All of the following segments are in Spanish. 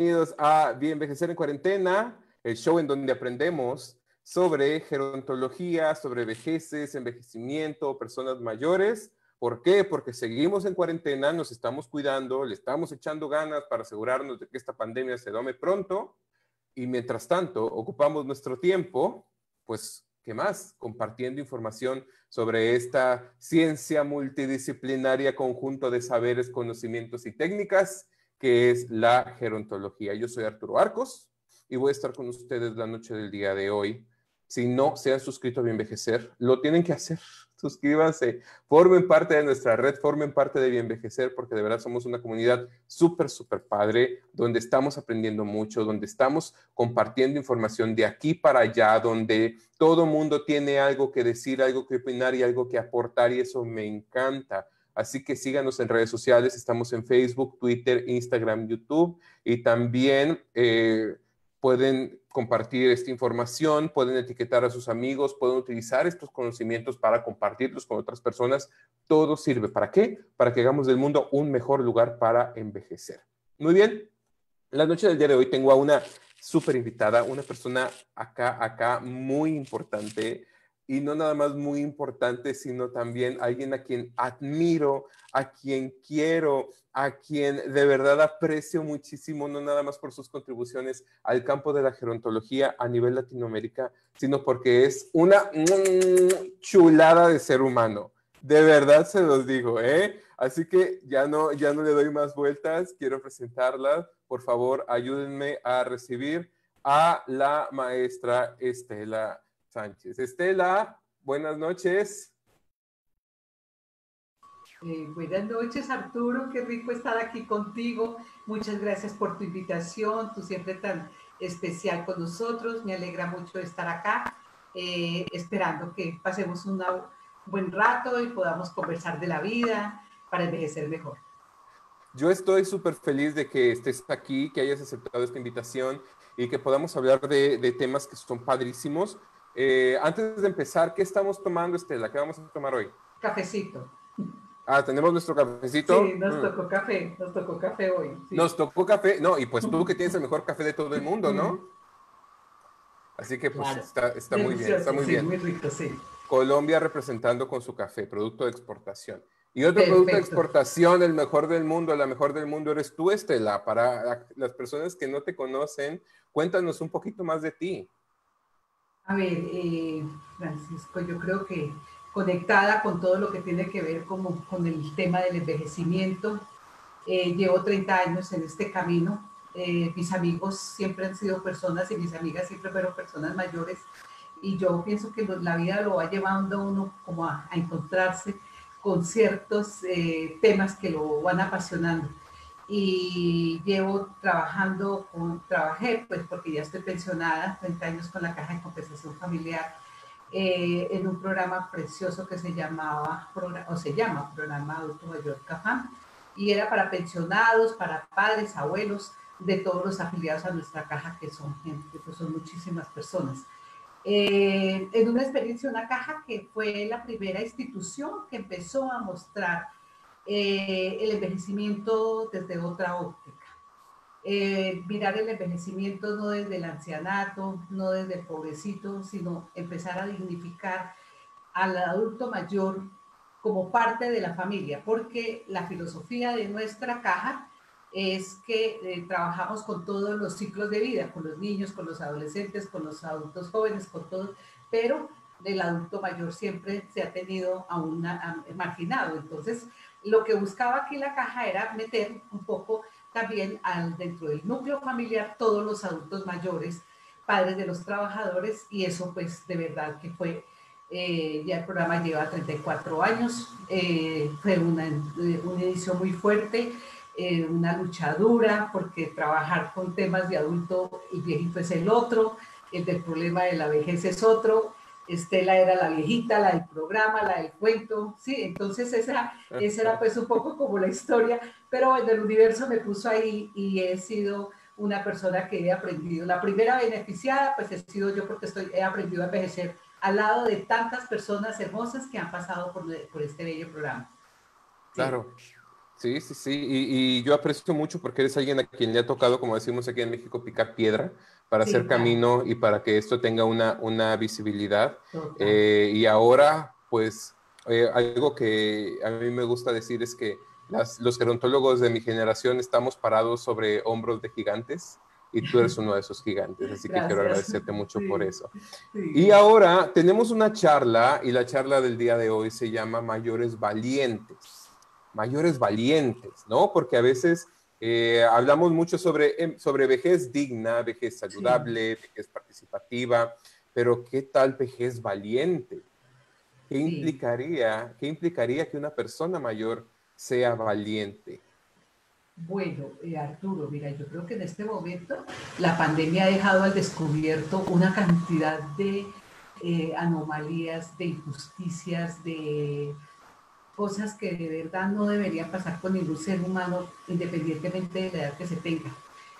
Bienvenidos a Bien Envejecer en Cuarentena, el show en donde aprendemos sobre gerontología, sobre vejeces, envejecimiento, personas mayores. ¿Por qué? Porque seguimos en cuarentena, nos estamos cuidando, le estamos echando ganas para asegurarnos de que esta pandemia se dome pronto. Y mientras tanto, ocupamos nuestro tiempo, pues, ¿qué más? Compartiendo información sobre esta ciencia multidisciplinaria, conjunto de saberes, conocimientos y técnicas que es la gerontología. Yo soy Arturo Arcos y voy a estar con ustedes la noche del día de hoy. Si no se han suscrito a Bienvejecer, lo tienen que hacer. Suscríbanse, formen parte de nuestra red, formen parte de Bienvejecer, porque de verdad somos una comunidad súper padre, donde estamos aprendiendo mucho, donde estamos compartiendo información de aquí para allá, donde todo mundo tiene algo que decir, algo que opinar y algo que aportar, y eso me encanta. Así que síganos en redes sociales, estamos en Facebook, Twitter, Instagram, YouTube, y también pueden compartir esta información, pueden etiquetar a sus amigos, pueden utilizar estos conocimientos para compartirlos con otras personas. Todo sirve. ¿Para qué? Para que hagamos del mundo un mejor lugar para envejecer. Muy bien. La noche del día de hoy tengo a una súper invitada, una persona acá, muy importante. Y no nada más muy importante, sino también alguien a quien admiro, a quien quiero, a quien de verdad aprecio muchísimo, no nada más por sus contribuciones al campo de la gerontología a nivel Latinoamérica, sino porque es una chulada de ser humano. De verdad se los digo, ¿eh? Así que ya no le doy más vueltas, quiero presentarla. Por favor, ayúdenme a recibir a la maestra Stella Sánchez. Estela, buenas noches. Buenas noches, Arturo. Qué rico estar aquí contigo. Muchas gracias por tu invitación. Tú siempre tan especial con nosotros. Me alegra mucho estar acá, esperando que pasemos un buen rato y podamos conversar de la vida para envejecer mejor. Yo estoy súper feliz de que estés aquí, que hayas aceptado esta invitación y que podamos hablar de temas que son padrísimos. Antes de empezar, ¿qué estamos tomando, Estela? ¿Qué vamos a tomar hoy? Cafecito. Ah, ¿tenemos nuestro cafecito? Sí, nos tocó café. Nos tocó café hoy. Sí. Nos tocó café. No, y pues tú que tienes el mejor café de todo el mundo, ¿no? Así que pues claro, está muy bien, está muy bien. Sí, muy rico, sí. Colombia representando con su café, producto de exportación. Y otro producto de exportación, el mejor del mundo, la mejor del mundo eres tú, Estela. Para las personas que no te conocen, cuéntanos un poquito más de ti. A ver, Francisco, yo creo que conectada con todo lo que tiene que ver con el tema del envejecimiento, llevo 30 años en este camino. Mis amigos siempre han sido personas y mis amigas siempre fueron personas mayores, y yo pienso que la vida lo va llevando uno como a encontrarse con ciertos temas que lo van apasionando. Y llevo trabajando, trabajé pues porque ya estoy pensionada, 30 años con la Caja de Compensación Familiar, en un programa precioso que se llamaba, o se llama Programa Adulto Mayor Cafam, y era para pensionados, para padres, abuelos, de todos los afiliados a nuestra caja, que son gente, pues son muchísimas personas. En una experiencia, una caja que fue la primera institución que empezó a mostrar el envejecimiento desde otra óptica. Mirar el envejecimiento no desde el ancianato, no desde el pobrecito, sino empezar a dignificar al adulto mayor como parte de la familia, porque la filosofía de nuestra caja es que trabajamos con todos los ciclos de vida, con los niños, con los adolescentes, con los adultos jóvenes, con todos, pero el adulto mayor siempre se ha tenido a marginado. Entonces, lo que buscaba aquí la caja era meter un poco también dentro del núcleo familiar todos los adultos mayores, padres de los trabajadores, y eso pues de verdad que fue, ya el programa lleva 34 años, fue un inicio muy fuerte, una lucha dura, porque trabajar con temas de adulto y viejito es el otro, el del problema de la vejez es otro. Estela era la viejita, la del programa, la del cuento, sí, entonces esa era pues un poco como la historia, pero bueno, el universo me puso ahí y he sido una persona que he aprendido. La primera beneficiada pues he sido yo, porque he aprendido a envejecer al lado de tantas personas hermosas que han pasado por este bello programa. ¿Sí? Claro, Sí. Y yo aprecio mucho porque eres alguien a quien le ha tocado, como decimos aquí en México, picar piedra para hacer camino y para que esto tenga una visibilidad. Y ahora, pues, algo que a mí me gusta decir es que los gerontólogos de mi generación estamos parados sobre hombros de gigantes. Y tú eres uno de esos gigantes, así que gracias. Quiero agradecerte mucho por eso. Sí. Y ahora tenemos una charla, y la charla del día de hoy se llama Mayores Valientes. Mayores Valientes, ¿no? Porque a veces hablamos mucho sobre vejez digna, vejez saludable, vejez participativa, pero ¿qué tal vejez valiente? ¿Qué implicaría que una persona mayor sea valiente? Bueno, Arturo, mira, yo creo que en este momento la pandemia ha dejado al descubierto una cantidad de anomalías, de injusticias, de cosas que de verdad no deberían pasar con ningún ser humano, independientemente de la edad que se tenga.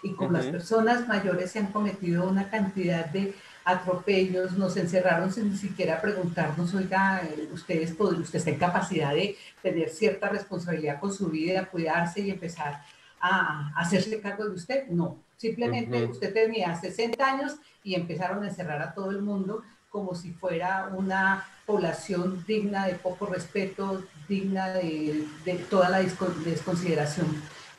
Y con las personas mayores se han cometido una cantidad de atropellos, nos encerraron sin ni siquiera preguntarnos, oiga, usted está en capacidad de tener cierta responsabilidad con su vida, cuidarse y empezar a hacerse cargo de usted. No, simplemente usted tenía 60 años y empezaron a encerrar a todo el mundo como si fuera una población digna de poco respeto, digna de toda la desconsideración.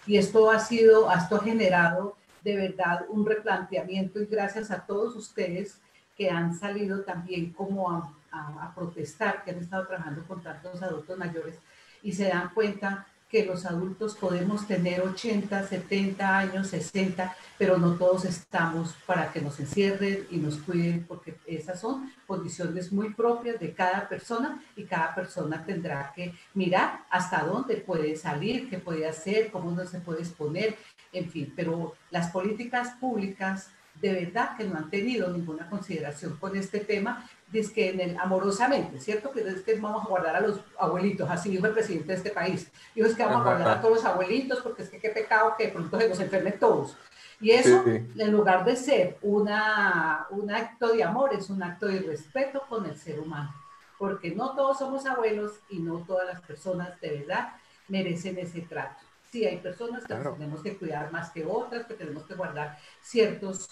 Y esto ha generado de verdad un replanteamiento, y gracias a todos ustedes que han salido también como a protestar, que han estado trabajando con tantos adultos mayores y se dan cuenta que los adultos podemos tener 80, 70 años, 60, pero no todos estamos para que nos encierren y nos cuiden, porque esas son condiciones muy propias de cada persona, y cada persona tendrá que mirar hasta dónde puede salir, qué puede hacer, cómo no se puede exponer, en fin. Pero las políticas públicas de verdad que no han tenido ninguna consideración con este tema, dizque amorosamente, ¿cierto? Que es que vamos a guardar a los abuelitos, así dijo el presidente de este país. Dijo, es que vamos a guardar a todos los abuelitos porque es que qué pecado que de pronto se nos enfermen todos. Y eso, en lugar de ser un acto de amor, es un acto de respeto con el ser humano. Porque no todos somos abuelos y no todas las personas de verdad merecen ese trato. Sí, hay personas que nos tenemos que cuidar más que otras, que tenemos que guardar ciertos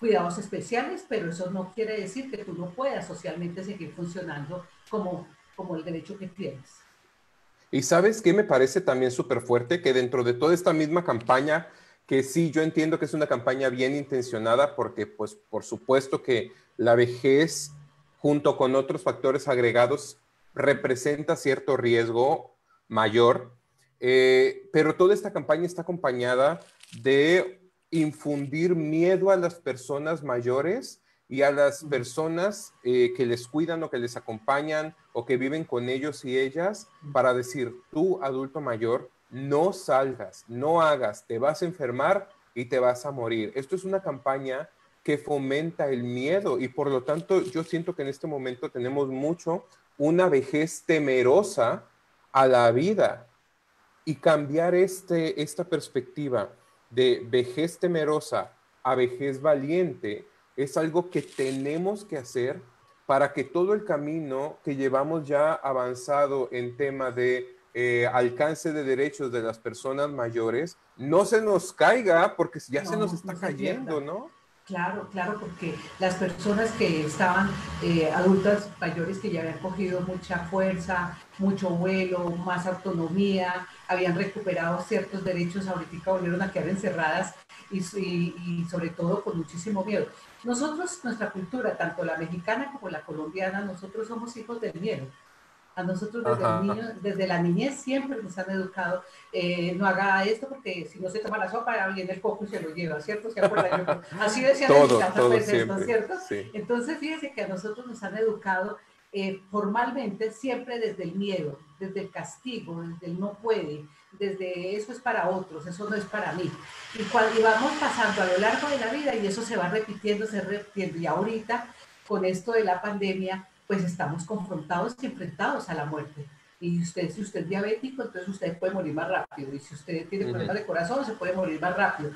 cuidados especiales, pero eso no quiere decir que tú no puedas socialmente seguir funcionando como el derecho que tienes. Y ¿sabes qué? Me parece también súper fuerte que dentro de toda esta misma campaña, que sí, yo entiendo que es una campaña bien intencionada, porque pues por supuesto que la vejez, junto con otros factores agregados, representa cierto riesgo mayor. Pero toda esta campaña está acompañada de infundir miedo a las personas mayores y a las personas que les cuidan o que les acompañan o que viven con ellos y ellas, para decir, tú, adulto mayor, no salgas, no hagas, te vas a enfermar y te vas a morir. Esto es una campaña que fomenta el miedo, y por lo tanto yo siento que en este momento tenemos mucho una vejez temerosa a la vida. Y cambiar esta perspectiva de vejez temerosa a vejez valiente es algo que tenemos que hacer para que todo el camino que llevamos ya avanzado en tema de alcance de derechos de las personas mayores no se nos caiga, porque ya se nos está cayendo, ¿no? Claro, porque las personas que estaban adultas mayores, que ya habían cogido mucha fuerza, mucho vuelo, más autonomía, habían recuperado ciertos derechos, ahorita volvieron a quedar encerradas y sobre todo con muchísimo miedo. Nosotros, nuestra cultura, tanto la mexicana como la colombiana, nosotros somos hijos del miedo. A nosotros desde la niñez siempre nos han educado, no haga esto porque si no se toma la sopa, viene el coco y se lo lleva, ¿cierto? ¿Se acuerdan? Así decían en mi casa, pues esto, ¿cierto? Sí. Entonces, fíjense que a nosotros nos han educado formalmente siempre desde el miedo, desde el castigo, desde el no puede, desde eso es para otros, eso no es para mí. Y cuando vamos pasando a lo largo de la vida, y eso se va repitiendo, y ahorita con esto de la pandemia, pues estamos confrontados y enfrentados a la muerte. Y si usted es diabético, entonces usted puede morir más rápido. Y si usted tiene problemas de corazón, se puede morir más rápido.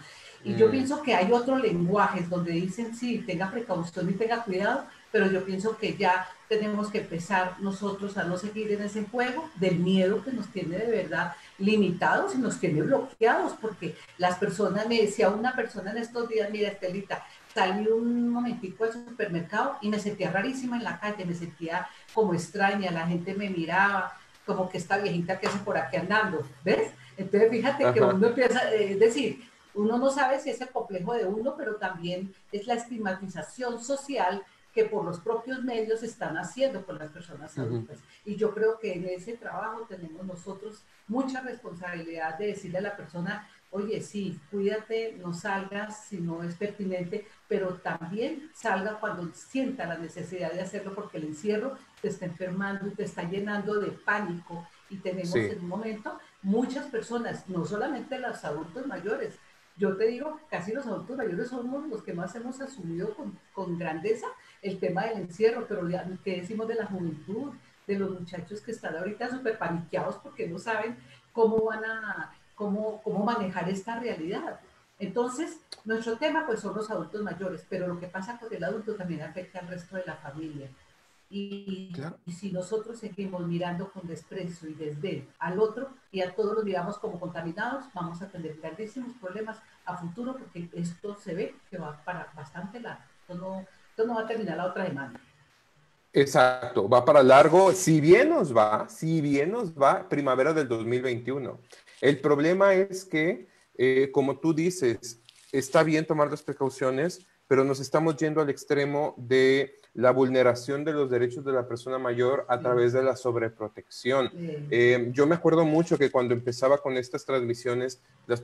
Y yo pienso que hay otros lenguajes donde dicen, sí, tenga precaución y tenga cuidado, pero yo pienso que ya tenemos que empezar nosotros a no seguir en ese juego del miedo que nos tiene de verdad limitados y nos tiene bloqueados, porque las personas, me decía una persona en estos días, mira Estelita, salí un momentico al supermercado y me sentía rarísima en la calle, me sentía como extraña, la gente me miraba, como que esta viejita que hace por aquí andando, ¿ves? Entonces fíjate que uno empieza, es decir, uno no sabe si es el complejo de uno, pero también es la estigmatización social que por los propios medios están haciendo con las personas adultas. Y yo creo que en ese trabajo tenemos nosotros mucha responsabilidad de decirle a la persona, oye, sí, cuídate, no salgas si no es pertinente, pero también salga cuando sienta la necesidad de hacerlo, porque el encierro te está enfermando y te está llenando de pánico. Y tenemos en un momento muchas personas, no solamente los adultos mayores. Yo te digo, casi los adultos mayores somos los que más hemos asumido con grandeza el tema del encierro, pero ¿qué decimos de la juventud, de los muchachos que están ahorita súper paniqueados porque no saben cómo van a, cómo manejar esta realidad? Entonces, nuestro tema pues son los adultos mayores, pero lo que pasa con el adulto también afecta al resto de la familia. Y si nosotros seguimos mirando con desprecio y desdén al otro y a todos los miramos como contaminados, vamos a tener grandísimos problemas a futuro, porque esto se ve que va para bastante largo. Esto no va a terminar la otra semana. Exacto, va para largo. Si bien nos va, primavera del 2021. El problema es que, como tú dices, está bien tomar las precauciones, pero nos estamos yendo al extremo de la vulneración de los derechos de la persona mayor a través de la sobreprotección. Yo me acuerdo mucho que cuando empezaba con estas transmisiones, las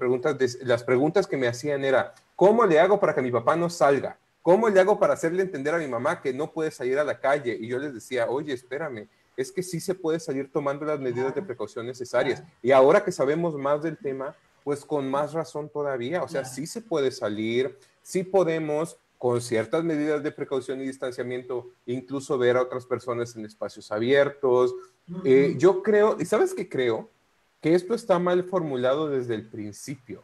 preguntas que me hacían era, ¿cómo le hago para que mi papá no salga? ¿Cómo le hago para hacerle entender a mi mamá que no puede salir a la calle? Y yo les decía, oye, espérame, es que sí se puede salir tomando las medidas de precaución necesarias. Y ahora que sabemos más del tema, pues con más razón todavía. O sea, sí se puede salir, sí podemos, con ciertas medidas de precaución y distanciamiento, incluso ver a otras personas en espacios abiertos. Yo creo, ¿y sabes qué creo? Que esto está mal formulado desde el principio,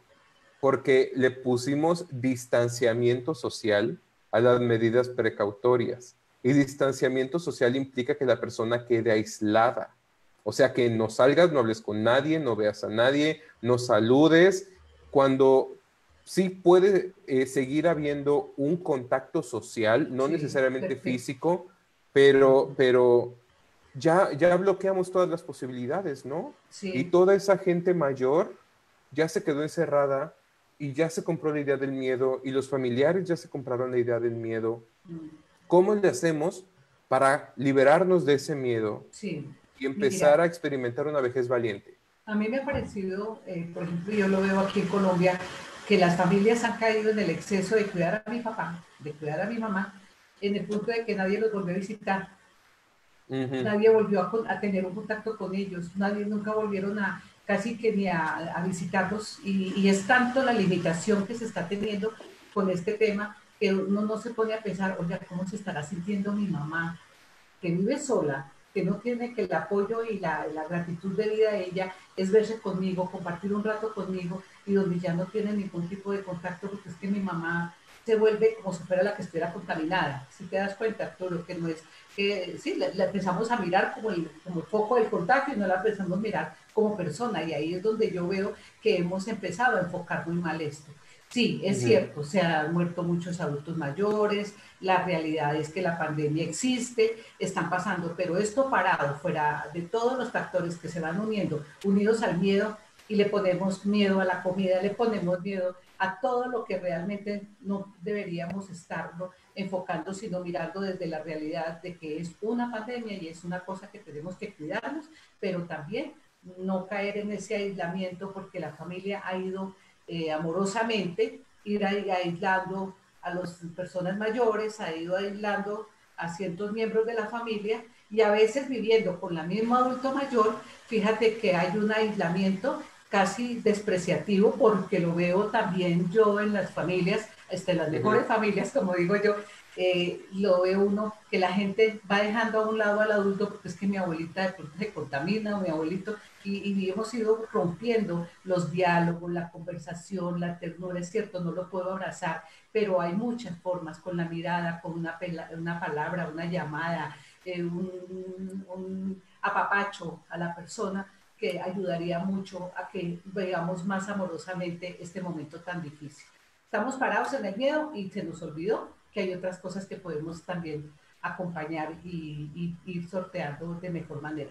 porque le pusimos distanciamiento social a las medidas precautorias. Y distanciamiento social implica que la persona quede aislada. O sea, que no salgas, no hables con nadie, no veas a nadie, no saludes, cuando sí puede seguir habiendo un contacto social, no necesariamente físico, pero ya bloqueamos todas las posibilidades, ¿no? Sí. Y toda esa gente mayor ya se quedó encerrada y ya se compró la idea del miedo, y los familiares ya se compraron la idea del miedo. ¿Cómo le hacemos para liberarnos de ese miedo y empezar a experimentar una vejez valiente? A mí me ha parecido, por ejemplo, yo lo veo aquí en Colombia, que las familias han caído en el exceso de cuidar a mi papá, de cuidar a mi mamá, en el punto de que nadie los volvió a visitar, nadie volvió a tener un contacto con ellos, nunca volvieron casi que ni a visitarlos, y es tanto la limitación que se está teniendo con este tema, que uno no se pone a pensar, oiga, ¿cómo se estará sintiendo mi mamá, que vive sola, que no tiene que el apoyo y la gratitud de vida de ella es verse conmigo, compartir un rato conmigo, y donde ya no tiene ningún tipo de contacto, porque es que mi mamá se vuelve como si fuera la que estuviera contaminada? Si te das cuenta, Arturo, que no es que sí, la empezamos a mirar como el foco del contagio y no la empezamos a mirar como persona, y ahí es donde yo veo que hemos empezado a enfocar muy mal esto. Sí, es cierto, se han muerto muchos adultos mayores, la realidad es que la pandemia existe, están pasando, pero esto parado, fuera de todos los factores que se van unidos al miedo, y le ponemos miedo a la comida, le ponemos miedo a todo lo que realmente no deberíamos estarlo enfocando, sino mirando desde la realidad de que es una pandemia y es una cosa que tenemos que cuidarnos, pero también no caer en ese aislamiento, porque la familia ha ido amorosamente aislando a las personas mayores, ha ido aislando a ciertos miembros de la familia, y a veces viviendo con la misma adulto mayor, fíjate que hay un aislamiento casi despreciativo, porque lo veo también yo en las familias, las mejores familias, como digo yo, lo ve uno, que la gente va dejando a un lado al adulto, porque es que mi abuelita se contamina, o mi abuelito, y hemos ido rompiendo los diálogos, la conversación, la ternura. Es cierto, no lo puedo abrazar, pero hay muchas formas, con la mirada, con una palabra, una llamada, un apapacho a la persona, que ayudaría mucho a que veamos más amorosamente este momento tan difícil. Estamos parados en el miedo y se nos olvidó que hay otras cosas que podemos también acompañar y ir sorteando de mejor manera.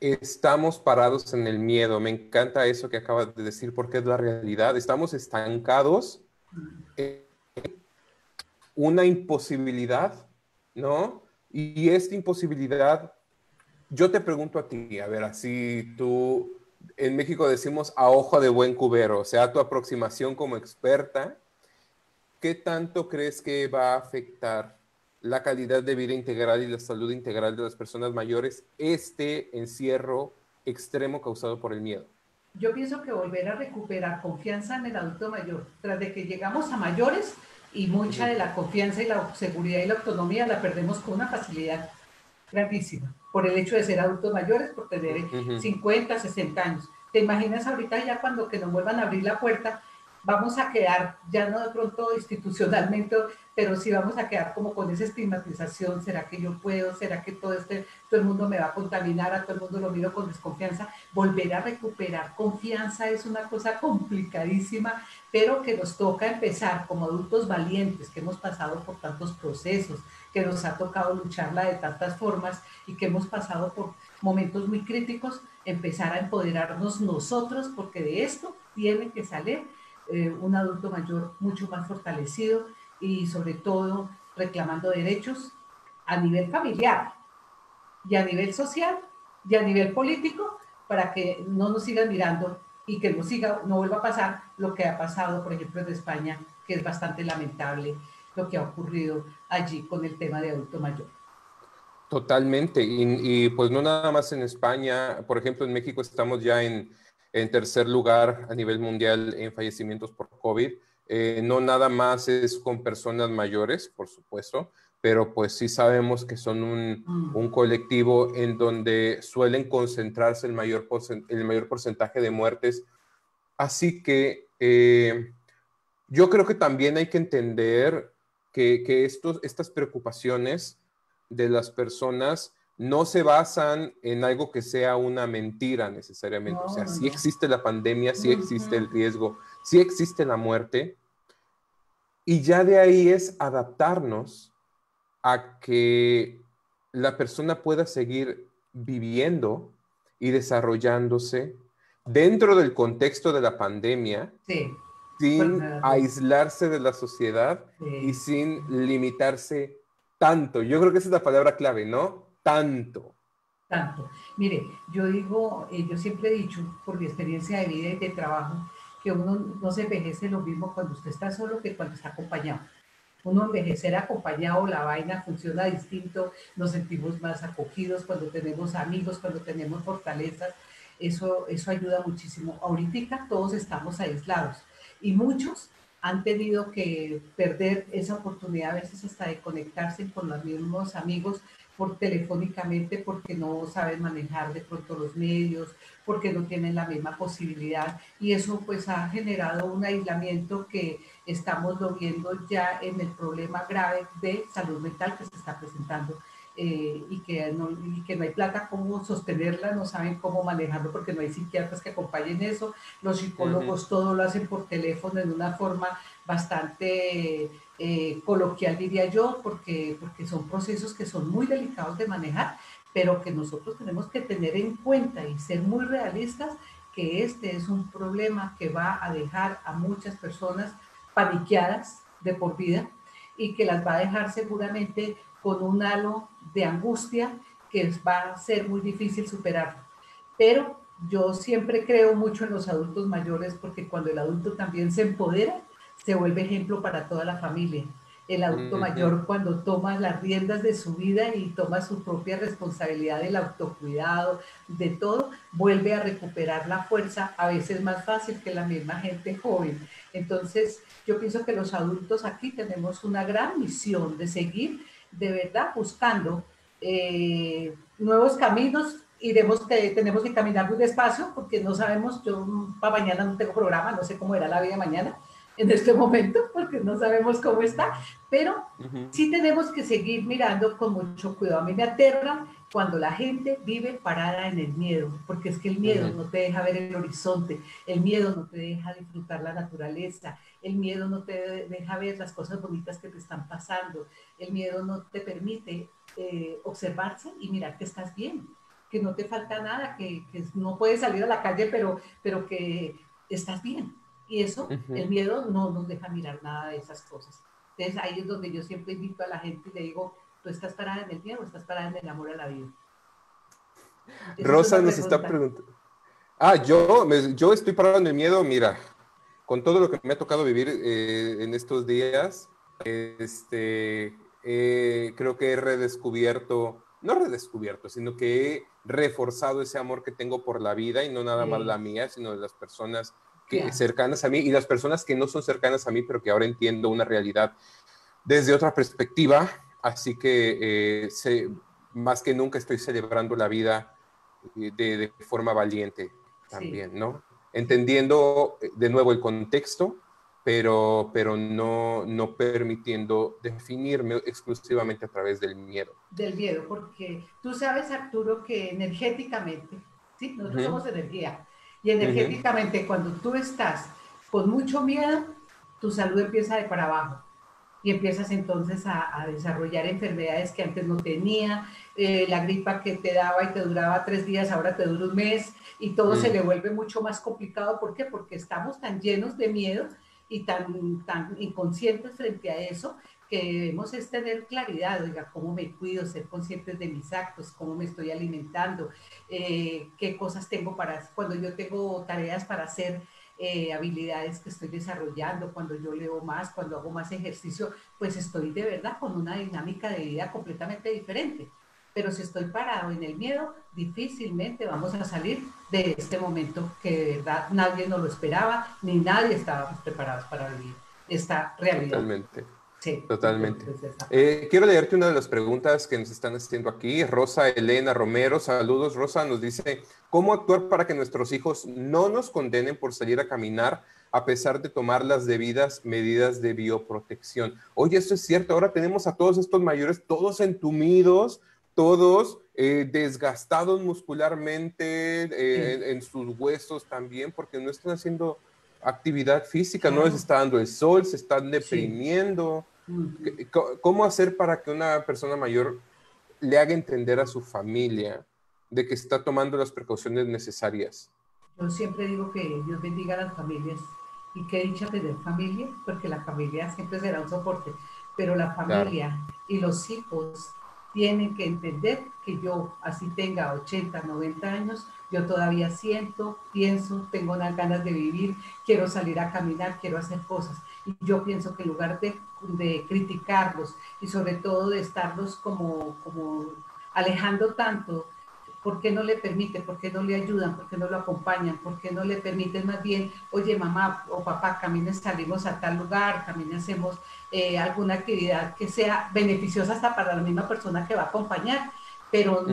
Estamos parados en el miedo. Me encanta eso que acabas de decir, porque es la realidad. Estamos estancados en una imposibilidad, ¿no? Y esta imposibilidad, yo te pregunto a ti, a ver, así tú, en México decimos a ojo de buen cubero, o sea, tu aproximación como experta, ¿qué tanto crees que va a afectar la calidad de vida integral y la salud integral de las personas mayores este encierro extremo causado por el miedo? Yo pienso que volver a recuperar confianza en el adulto mayor, tras de que llegamos a mayores y mucha de la confianza y la seguridad y la autonomía la perdemos con una facilidad grandísima, por el hecho de ser adultos mayores, por tener 50, 60 años. ¿Te imaginas ahorita ya cuando que nos vuelvan a abrir la puerta? Vamos a quedar, ya no de pronto institucionalmente, pero sí vamos a quedar como con esa estigmatización. ¿Será que yo puedo? ¿Será que todo el mundo me va a contaminar? A todo el mundo lo miro con desconfianza. Volver a recuperar confianza es una cosa complicadísima, pero que nos toca empezar como adultos valientes, que hemos pasado por tantos procesos, que nos ha tocado lucharla de tantas formas y que hemos pasado por momentos muy críticos, empezar a empoderarnos nosotros, porque de esto tiene que salir un adulto mayor mucho más fortalecido y sobre todo reclamando derechos a nivel familiar y a nivel social y a nivel político, para que no nos sigan mirando y que no vuelva a pasar lo que ha pasado, por ejemplo, en España, que es bastante lamentable lo que ha ocurrido allí con el tema de adulto mayor. Totalmente, y pues no nada más en España, por ejemplo, en México estamos ya en tercer lugar a nivel mundial en fallecimientos por COVID. No nada más es con personas mayores, por supuesto, pero pues sí sabemos que son un colectivo en donde suelen concentrarse el mayor porcentaje de muertes. Así que yo creo que también hay que entender que estas preocupaciones de las personas no se basan en algo que sea una mentira necesariamente. O sea, sí existe la pandemia, sí existe el riesgo, sí existe la muerte. Y ya de ahí es adaptarnos a que la persona pueda seguir viviendo y desarrollándose dentro del contexto de la pandemia, sin aislarse de la sociedad y sin limitarse tanto. Yo creo que esa es la palabra clave, ¿no? Tanto. Mire, yo siempre he dicho, por mi experiencia de vida y de trabajo, que uno no se envejece lo mismo cuando usted está solo que cuando está acompañado. Uno envejecer acompañado, la vaina funciona distinto, nos sentimos más acogidos cuando tenemos amigos, cuando tenemos fortalezas. Eso ayuda muchísimo. Ahorita todos estamos aislados y muchos han tenido que perder esa oportunidad, a veces hasta de conectarse con los mismos amigos telefónicamente, porque no saben manejar de pronto los medios, porque no tienen la misma posibilidad, y eso pues ha generado un aislamiento que estamos lo viendo ya en el problema grave de salud mental que se está presentando, y que no hay plata cómo sostenerla, no saben cómo manejarlo porque no hay psiquiatras que acompañen eso, los psicólogos todo lo hacen por teléfono en una forma bastante coloquial, diría yo, porque son procesos que son muy delicados de manejar, pero que nosotros tenemos que tener en cuenta y ser muy realistas, que este es un problema que va a dejar a muchas personas paniqueadas de por vida y que las va a dejar seguramente con un halo de angustia que va a ser muy difícil superar. Pero yo siempre creo mucho en los adultos mayores, porque cuando el adulto también se empodera, se vuelve ejemplo para toda la familia. el adulto mayor cuando toma las riendas de su vida y toma su propia responsabilidad del autocuidado, de todo, vuelve a recuperar la fuerza, a veces más fácil que la misma gente joven. Entonces, yo pienso que los adultos aquí tenemos una gran misión de seguir, de verdad, buscando nuevos caminos. Tenemos que caminar muy despacio porque no sabemos, yo para mañana no tengo programa, no sé cómo era la vida mañana en este momento, porque no sabemos cómo está, pero sí tenemos que seguir mirando con mucho cuidado. A mí me aterra cuando la gente vive parada en el miedo, porque es que el miedo no te deja ver el horizonte, el miedo no te deja disfrutar la naturaleza, el miedo no te deja ver las cosas bonitas que te están pasando, el miedo no te permite observarse y mirar que estás bien, que no te falta nada, que no puedes salir a la calle, pero que estás bien. Y eso, el miedo no nos deja mirar nada de esas cosas. Entonces ahí es donde yo siempre invito a la gente y le digo, tú estás parada en el miedo, estás parada en el amor a la vida. Entonces, Rosa nos está preguntando. Ah, yo estoy parada en el miedo, mira, con todo lo que me ha tocado vivir en estos días, creo que he redescubierto, no redescubierto, sino que he reforzado ese amor que tengo por la vida, y no nada más la mía, sino de las personas cercanas a mí y las personas que no son cercanas a mí, pero que ahora entiendo una realidad desde otra perspectiva. Así que más que nunca estoy celebrando la vida de forma valiente también, ¿no? Entendiendo de nuevo el contexto, pero no permitiendo definirme exclusivamente a través del miedo. Del miedo, porque tú sabes, Arturo, que energéticamente, ¿sí? Nosotros somos energía. Y energéticamente, cuando tú estás con mucho miedo, tu salud empieza de para abajo. Y empiezas entonces a desarrollar enfermedades que antes no tenía. La gripa que te daba y te duraba 3 días, ahora te dura 1 mes. Y todo se le vuelve mucho más complicado. ¿Por qué? Porque estamos tan llenos de miedo y tan inconscientes frente a eso, que debemos es tener claridad, oiga, cómo me cuido, ser conscientes de mis actos, cómo me estoy alimentando, qué cosas tengo para, cuando yo tengo tareas para hacer, habilidades que estoy desarrollando, cuando yo leo más, cuando hago más ejercicio, pues estoy de verdad con una dinámica de vida completamente diferente. Pero si estoy parado en el miedo, difícilmente vamos a salir de este momento que de verdad nadie nos lo esperaba, ni nadie estábamos preparados para vivir esta realidad. Totalmente. Sí, totalmente. Quiero leerte una de las preguntas que nos están haciendo aquí. Rosa Elena Romero, saludos. Rosa nos dice, ¿cómo actuar para que nuestros hijos no nos condenen por salir a caminar a pesar de tomar las debidas medidas de bioprotección? Oye, esto es cierto. Ahora tenemos a todos estos mayores, todos entumidos, todos desgastados muscularmente, en sus huesos también, porque no están haciendo actividad física, no les está dando el sol, se están deprimiendo. ¿Cómo hacer para que una persona mayor le haga entender a su familia de que está tomando las precauciones necesarias? Yo siempre digo que Dios bendiga a las familias, y que dicha tener familia, porque la familia siempre será un soporte, pero la familia y los hijos tienen que entender que yo, así tenga 80, 90 años, yo todavía siento, pienso, tengo unas ganas de vivir, quiero salir a caminar, quiero hacer cosas. Y yo pienso que en lugar de criticarlos, y sobre todo de estarlos como alejando tanto, ¿por qué no le permiten? ¿Por qué no le ayudan? ¿Por qué no lo acompañan? ¿Por qué no le permiten más bien, oye, mamá o papá, caminen, salimos a tal lugar, caminen, hacemos alguna actividad que sea beneficiosa hasta para la misma persona que va a acompañar? Pero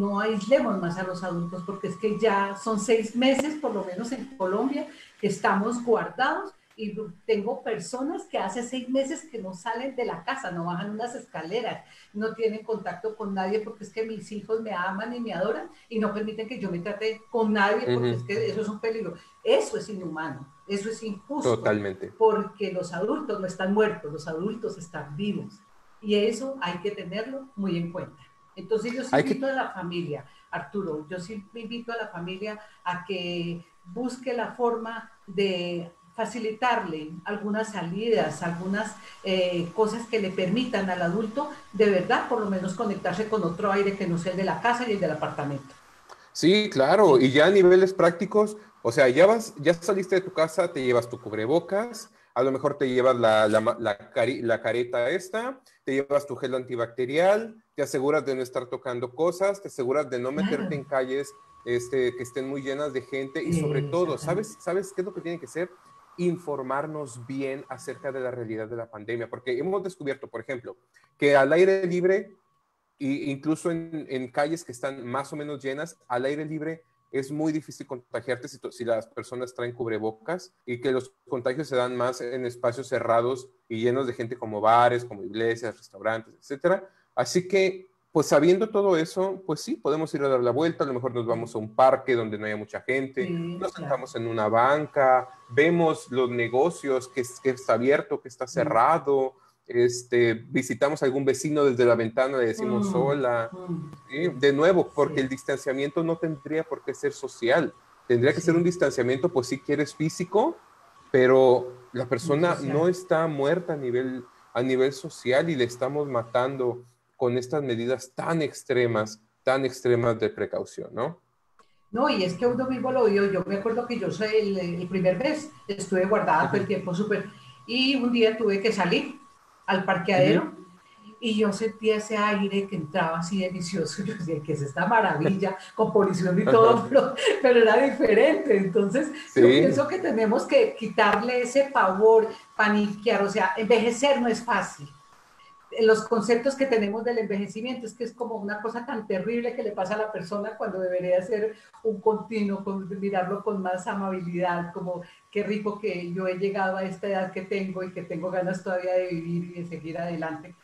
no aislemos más a los adultos, porque es que ya son 6 meses, por lo menos en Colombia, que estamos guardados, y tengo personas que hace 6 meses que no salen de la casa, no bajan unas escaleras, no tienen contacto con nadie, porque es que mis hijos me aman y me adoran y no permiten que yo me trate con nadie, porque es que eso es un peligro. Eso es inhumano, eso es injusto. Totalmente. Porque los adultos no están muertos, los adultos están vivos, y eso hay que tenerlo muy en cuenta. Entonces yo sí invito a la familia, Arturo, yo sí invito a la familia a que busque la forma de facilitarle algunas salidas, algunas cosas que le permitan al adulto de verdad por lo menos conectarse con otro aire que no sea el de la casa y el del apartamento. Sí, claro, y ya a niveles prácticos, o sea, ya saliste de tu casa, te llevas tu cubrebocas, A lo mejor te llevas la careta esta, te llevas tu gel antibacterial, te aseguras de no estar tocando cosas, te aseguras de no meterte en calles que estén muy llenas de gente y sobre todo, ¿sabes qué es lo que tiene que ser? Informarnos bien acerca de la realidad de la pandemia, porque hemos descubierto, por ejemplo, que al aire libre, e incluso en calles que están más o menos llenas, al aire libre es muy difícil contagiarte si las personas traen cubrebocas, y que los contagios se dan más en espacios cerrados y llenos de gente como bares, como iglesias, restaurantes, etcétera. Así que, pues sabiendo todo eso, pues sí, podemos ir a dar la vuelta, a lo mejor nos vamos a un parque donde no haya mucha gente, nos sentamos en una banca, vemos los negocios, que está abierto, que está cerrado, visitamos a algún vecino desde la ventana, le decimos hola, ¿sí? De nuevo, porque el distanciamiento no tendría por qué ser social, tendría que ser un distanciamiento, pues si quieres físico, pero la persona no está muerta a nivel social y le estamos matando con estas medidas tan extremas de precaución, ¿no? No, y es que uno mismo lo vio. Yo me acuerdo que yo el primer mes estuve guardada todo el tiempo súper, y un día tuve que salir al parqueadero y yo sentía ese aire que entraba así delicioso. Yo decía, ¿qué es esta maravilla? Con polución y todo, pero era diferente. Entonces, yo pienso que tenemos que quitarle ese pavor, paniquear. O sea, envejecer no es fácil. Los conceptos que tenemos del envejecimiento es que es como una cosa tan terrible que le pasa a la persona cuando debería ser un continuo, mirarlo con más amabilidad, como qué rico que yo he llegado a esta edad que tengo y que tengo ganas todavía de vivir y de seguir adelante.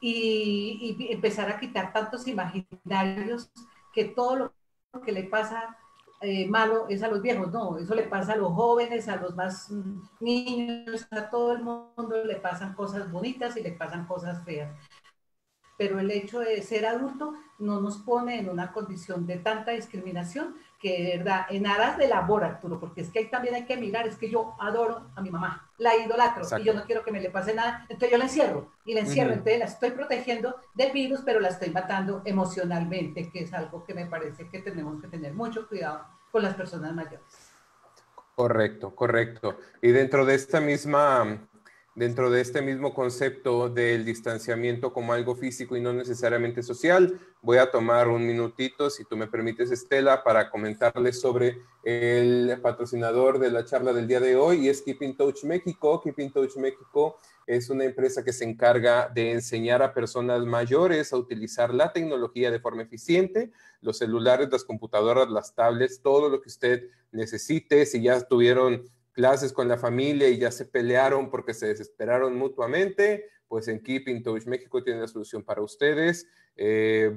Y empezar a quitar tantos imaginarios que todo lo que le pasa malo es a los viejos. No, eso le pasa a los jóvenes, a los más niños, a todo el mundo le pasan cosas bonitas y le pasan cosas feas. Pero el hecho de ser adulto no nos pone en una condición de tanta discriminación que, de verdad, en aras del amor, Arturo, porque es que ahí también hay que mirar, es que yo adoro a mi mamá, la idolatro. Exacto. Y yo no quiero que me le pase nada, entonces yo la encierro, entonces la estoy protegiendo del virus, pero la estoy matando emocionalmente, que es algo que me parece que tenemos que tener mucho cuidado con las personas mayores. Correcto. Y dentro de este mismo concepto del distanciamiento como algo físico y no necesariamente social, voy a tomar un minutito, si tú me permites, Estela, para comentarles sobre el patrocinador de la charla del día de hoy, y es Keep in Touch México. Keep in Touch México es una empresa que se encarga de enseñar a personas mayores a utilizar la tecnología de forma eficiente, los celulares, las computadoras, las tablets, todo lo que usted necesite. Si ya tuvieron clases con la familia y ya se pelearon porque se desesperaron mutuamente, pues en Keep in Touch México tiene la solución para ustedes.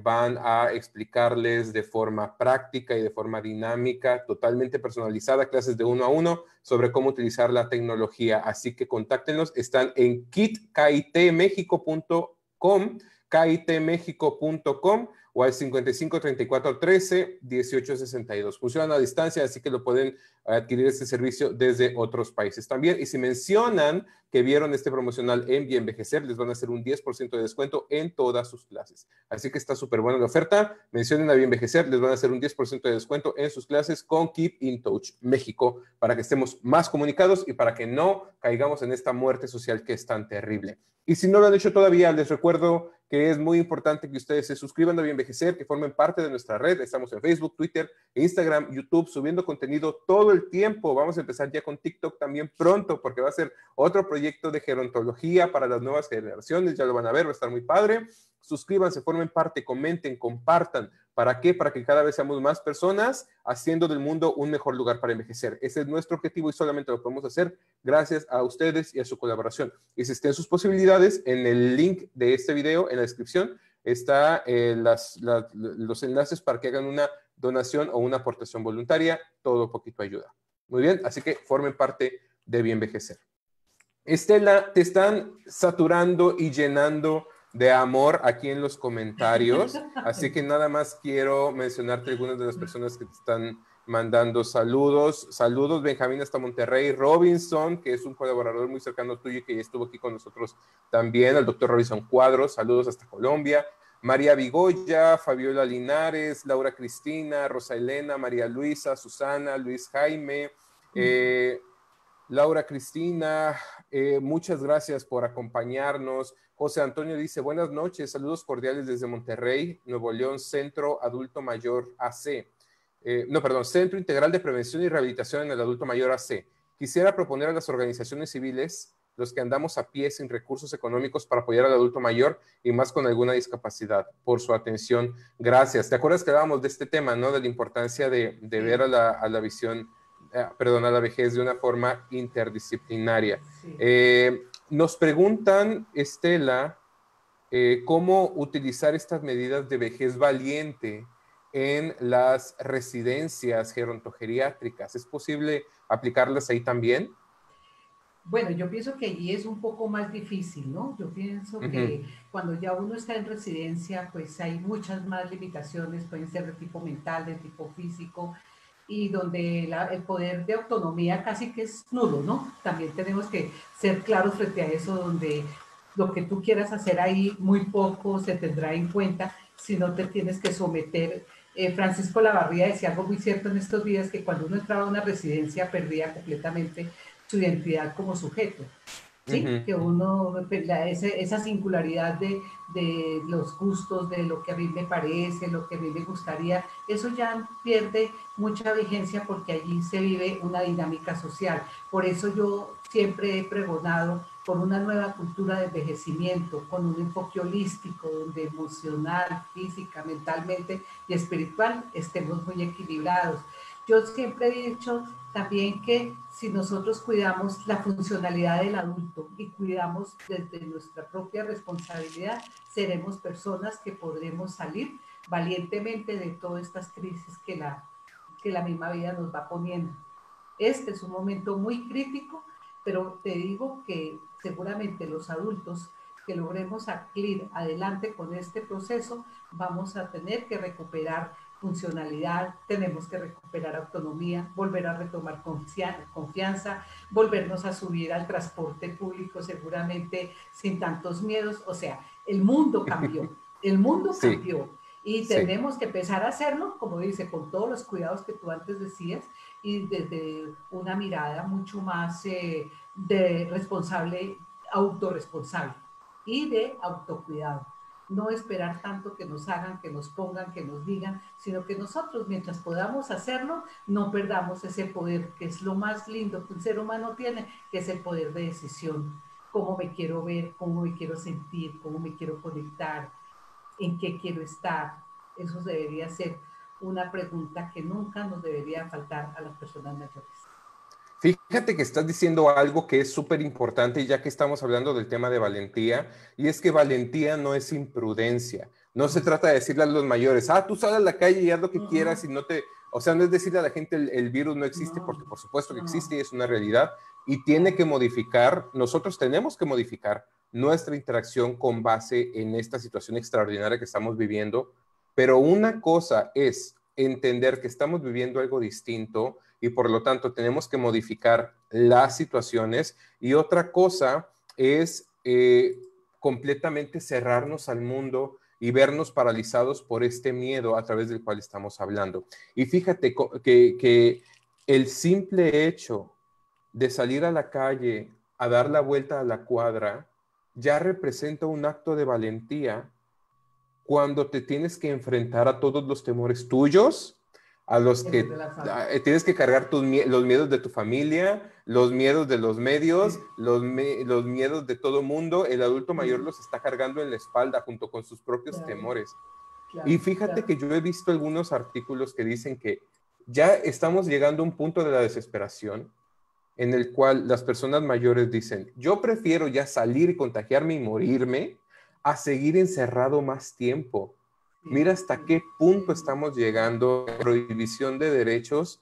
Van a explicarles de forma práctica y de forma dinámica, totalmente personalizada, clases de 1 a 1 sobre cómo utilizar la tecnología. Así que contáctenlos. Están en kitmexico.com, kitmexico.com, o al 55 34 13 18 62. Funcionan a distancia, así que lo pueden adquirir este servicio desde otros países también. Y si mencionan que vieron este promocional en Bienvejecer, les van a hacer un 10% de descuento en todas sus clases. Así que está súper buena la oferta. Mencionen a Bienvejecer, les van a hacer un 10% de descuento en sus clases con Keep in Touch México, para que estemos más comunicados y para que no caigamos en esta muerte social que es tan terrible. Y si no lo han hecho todavía, les recuerdo que es muy importante que ustedes se suscriban a Bienvejecer, que formen parte de nuestra red. Estamos en Facebook, Twitter, Instagram, YouTube, subiendo contenido todo el tiempo. Vamos a empezar ya con TikTok también pronto, porque va a ser otro proyecto de gerontología para las nuevas generaciones. Ya lo van a ver, va a estar muy padre. Suscríbanse, formen parte, comenten, compartan. ¿Para qué? Para que cada vez seamos más personas haciendo del mundo un mejor lugar para envejecer. Ese es nuestro objetivo y solamente lo podemos hacer gracias a ustedes y a su colaboración. Y si estén sus posibilidades, en el link de este video, en la descripción, están los enlaces para que hagan una donación o una aportación voluntaria. Todo poquito ayuda. Muy bien, así que formen parte de Bienvejecer. Estela, te están saturando y llenando de amor aquí en los comentarios, así que nada más quiero mencionarte algunas de las personas que te están mandando saludos. Saludos, Benjamín hasta Monterrey, Robinson, que es un colaborador muy cercano tuyo y que ya estuvo aquí con nosotros también, al doctor Robinson Cuadros, saludos hasta Colombia, María Vigoya, Fabiola Linares, Laura Cristina, Rosa Elena, María Luisa, Susana, Luis Jaime, Laura Cristina, muchas gracias por acompañarnos. José Antonio dice, buenas noches, saludos cordiales desde Monterrey, Nuevo León, Centro Adulto Mayor AC. Centro Integral de Prevención y Rehabilitación en el Adulto Mayor AC. Quisiera proponer a las organizaciones civiles, los que andamos a pie sin recursos económicos, para apoyar al adulto mayor y más con alguna discapacidad, por su atención. Gracias. ¿Te acuerdas que hablábamos de este tema, no? De la importancia de ver a la vejez de una forma interdisciplinaria. Sí. Nos preguntan, Estela, cómo utilizar estas medidas de vejez valiente en las residencias gerontogeriátricas. ¿Es posible aplicarlas ahí también? Bueno, yo pienso que allí es un poco más difícil, ¿no? Yo pienso que cuando ya uno está en residencia, pues hay muchas más limitaciones, pueden ser de tipo mental, de tipo físico, y donde el poder de autonomía casi que es nulo, ¿no? También tenemos que ser claros frente a eso, donde lo que tú quieras hacer ahí muy poco se tendrá en cuenta si no te tienes que someter. Francisco Lavarría decía algo muy cierto en estos días, que cuando uno entraba a una residencia perdía completamente su identidad como sujeto, ¿sí? Que uno, esa singularidad de los gustos, de lo que a mí me parece, lo que a mí me gustaría, eso ya pierde mucha vigencia porque allí se vive una dinámica social. Por eso yo siempre he pregonado por una nueva cultura de envejecimiento, con un enfoque holístico, donde emocional, física, mentalmente y espiritual estemos muy equilibrados. Yo siempre he dicho también que si nosotros cuidamos la funcionalidad del adulto y cuidamos desde nuestra propia responsabilidad, seremos personas que podremos salir valientemente de todas estas crisis que la misma vida nos va poniendo. Este es un momento muy crítico, pero te digo que seguramente los adultos que logremos salir adelante con este proceso, vamos a tener que recuperar funcionalidad, tenemos que recuperar autonomía, volver a retomar confianza, volvernos a subir al transporte público seguramente sin tantos miedos. O sea, el mundo cambió, y tenemos que empezar a hacerlo, como dice, con todos los cuidados que tú antes decías y desde una mirada mucho más autorresponsable y de autocuidado. No esperar tanto que nos hagan, que nos pongan, que nos digan, sino que nosotros, mientras podamos hacerlo, no perdamos ese poder, que es lo más lindo que un ser humano tiene, que es el poder de decisión. Cómo me quiero ver, cómo me quiero sentir, cómo me quiero conectar, en qué quiero estar. Eso debería ser una pregunta que nunca nos debería faltar a las personas mayores. Fíjate que estás diciendo algo que es súper importante, ya que estamos hablando del tema de valentía, y es que valentía no es imprudencia. No se trata de decirle a los mayores, tú sal a la calle y haz lo que quieras y no te... O sea, no es decirle a la gente el virus no existe, porque por supuesto que existe y es una realidad, y tiene que modificar, nosotros tenemos que modificar nuestra interacción con base en esta situación extraordinaria que estamos viviendo, pero una cosa es entender que estamos viviendo algo distinto y por lo tanto tenemos que modificar las situaciones, y otra cosa es completamente cerrarnos al mundo y vernos paralizados por este miedo a través del cual estamos hablando. Y fíjate que el simple hecho de salir a la calle a dar la vuelta a la cuadra ya representa un acto de valentía cuando te tienes que enfrentar a todos los temores tuyos, a los que tienes que cargar los miedos de tu familia, los miedos de los medios, los miedos de todo mundo. El adulto mayor los está cargando en la espalda junto con sus propios temores. Claro, y fíjate que yo he visto algunos artículos que dicen que ya estamos llegando a un punto de la desesperación en el cual las personas mayores dicen, yo prefiero ya salir y contagiarme y morirme a seguir encerrado más tiempo. Mira hasta qué punto estamos llegando a la prohibición de derechos,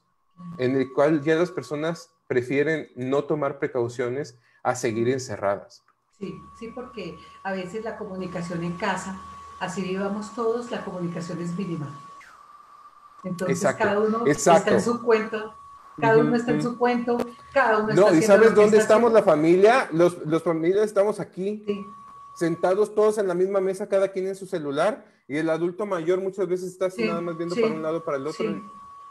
en el cual ya las personas prefieren no tomar precauciones a seguir encerradas. Sí, sí, porque a veces la comunicación en casa, así vivamos todos, la comunicación es mínima. Entonces cada uno está en su cuento. Cada uno está en su cuento, cada uno está haciendo lo que está haciendo. ¿Y sabes dónde estamos la familia? Los familiares estamos aquí. Sí. Sentados todos en la misma mesa, cada quien en su celular, y el adulto mayor muchas veces está así, nada más viendo para un lado, para el otro.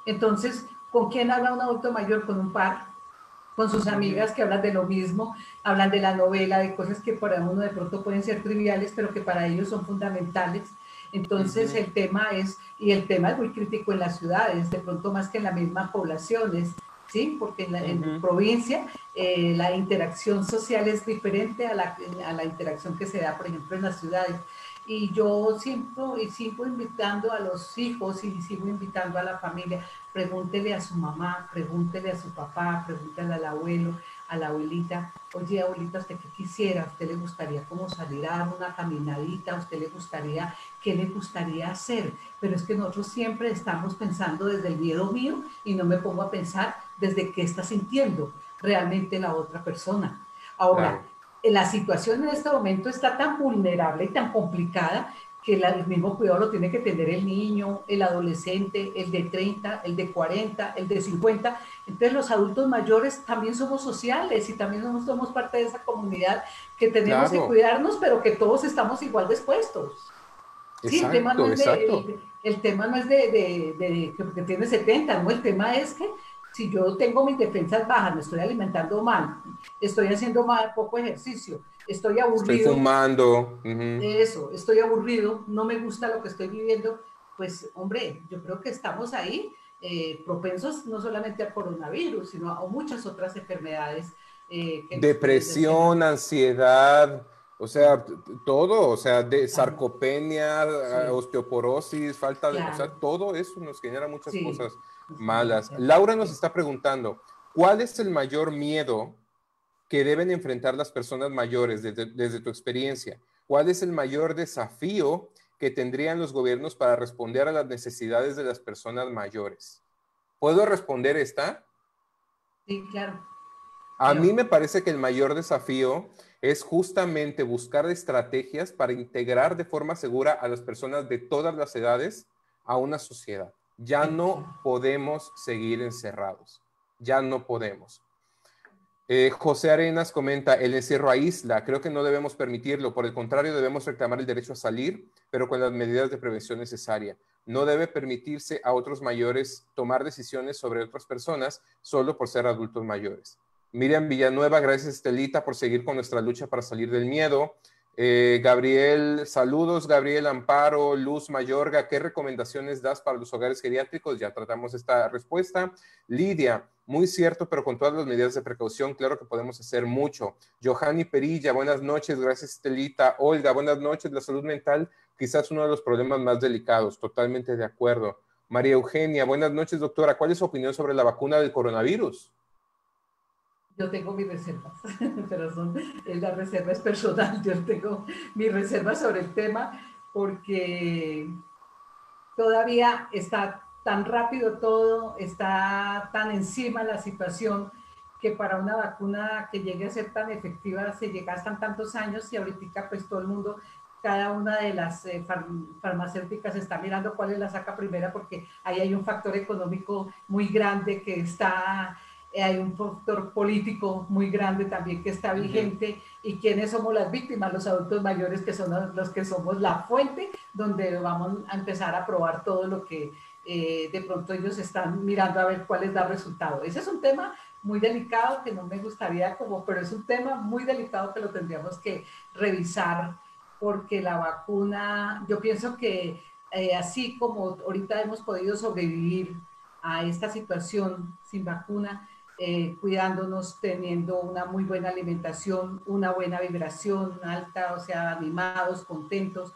Entonces, ¿con quién habla un adulto mayor? Con un par, con sus amigas que hablan de lo mismo, hablan de la novela, de cosas que para uno de pronto pueden ser triviales, pero que para ellos son fundamentales. Entonces el tema es, y el tema es muy crítico en las ciudades, de pronto más que en las mismas poblaciones, ¿sí? Porque en la provincia la interacción social es diferente a la interacción que se da, por ejemplo, en las ciudades. Y yo siempre sigo invitando a los hijos y sigo invitando a la familia, pregúntele a su mamá, pregúntele a su papá, pregúntale al abuelo, a la abuelita, oye abuelita, ¿usted qué quisiera? ¿A usted le gustaría como salir a dar una caminadita? ¿A usted le gustaría, qué le gustaría hacer? Pero es que nosotros siempre estamos pensando desde el miedo mío y no me pongo a pensar desde qué está sintiendo realmente la otra persona. Ahora, la situación en este momento está tan vulnerable y tan complicada que el mismo cuidado lo tiene que tener el niño, el adolescente, el de 30, el de 40, el de 50. Entonces los adultos mayores también somos sociales y también somos parte de esa comunidad que tenemos que cuidarnos, pero que todos estamos igual dispuestos. Exacto, sí, el tema no es de que tiene 70, ¿no? El tema es que si yo tengo mis defensas bajas, me estoy alimentando mal, estoy haciendo mal, poco ejercicio, estoy aburrido. Estoy fumando. Eso, estoy aburrido, no me gusta lo que estoy viviendo. Pues, hombre, yo creo que estamos ahí propensos no solamente al coronavirus, sino a muchas otras enfermedades. Depresión, ansiedad, o sea, todo, o sea, de sarcopenia, osteoporosis, falta de... O sea, todo eso nos genera muchas cosas malas. Laura nos está preguntando, ¿cuál es el mayor miedo que deben enfrentar las personas mayores desde tu experiencia? ¿Cuál es el mayor desafío que tendrían los gobiernos para responder a las necesidades de las personas mayores? ¿Puedo responder esta? Sí, claro. A mí me parece que el mayor desafío es justamente buscar estrategias para integrar de forma segura a las personas de todas las edades a una sociedad. Ya no podemos seguir encerrados. Ya no podemos. José Arenas comenta, el encierro aísla. Creo que no debemos permitirlo. Por el contrario, debemos reclamar el derecho a salir, pero con las medidas de prevención necesarias. No debe permitirse a otros mayores tomar decisiones sobre otras personas solo por ser adultos mayores. Miriam Villanueva, gracias Estelita por seguir con nuestra lucha para salir del miedo. Gabriel, saludos Gabriel, Amparo, Luz Mayorga, ¿qué recomendaciones das para los hogares geriátricos? Ya tratamos esta respuesta. Lidia, muy cierto, pero con todas las medidas de precaución, claro que podemos hacer mucho. Johanny Perilla, buenas noches, gracias Estelita. Olga, buenas noches, la salud mental quizás uno de los problemas más delicados, totalmente de acuerdo. María Eugenia, buenas noches doctora, ¿cuál es su opinión sobre la vacuna del coronavirus? Yo tengo mis reservas, pero la reserva es personal. Yo tengo mis reservas sobre el tema porque todavía está tan rápido todo, está tan encima la situación que para una vacuna que llegue a ser tan efectiva se gastan tantos años y ahorita pues todo el mundo, cada una de las farmacéuticas está mirando cuál es la saca primera porque ahí hay un factor económico muy grande que está... Hay un factor político muy grande también que está vigente y quiénes somos las víctimas, los adultos mayores que son los que somos la fuente donde vamos a empezar a probar todo lo que de pronto ellos están mirando a ver cuál les da resultado. Ese es un tema muy delicado que no me gustaría como, pero es un tema muy delicado que lo tendríamos que revisar porque la vacuna, yo pienso que así como ahorita hemos podido sobrevivir a esta situación sin vacuna, cuidándonos, teniendo una muy buena alimentación, una buena vibración alta, o sea, animados, contentos,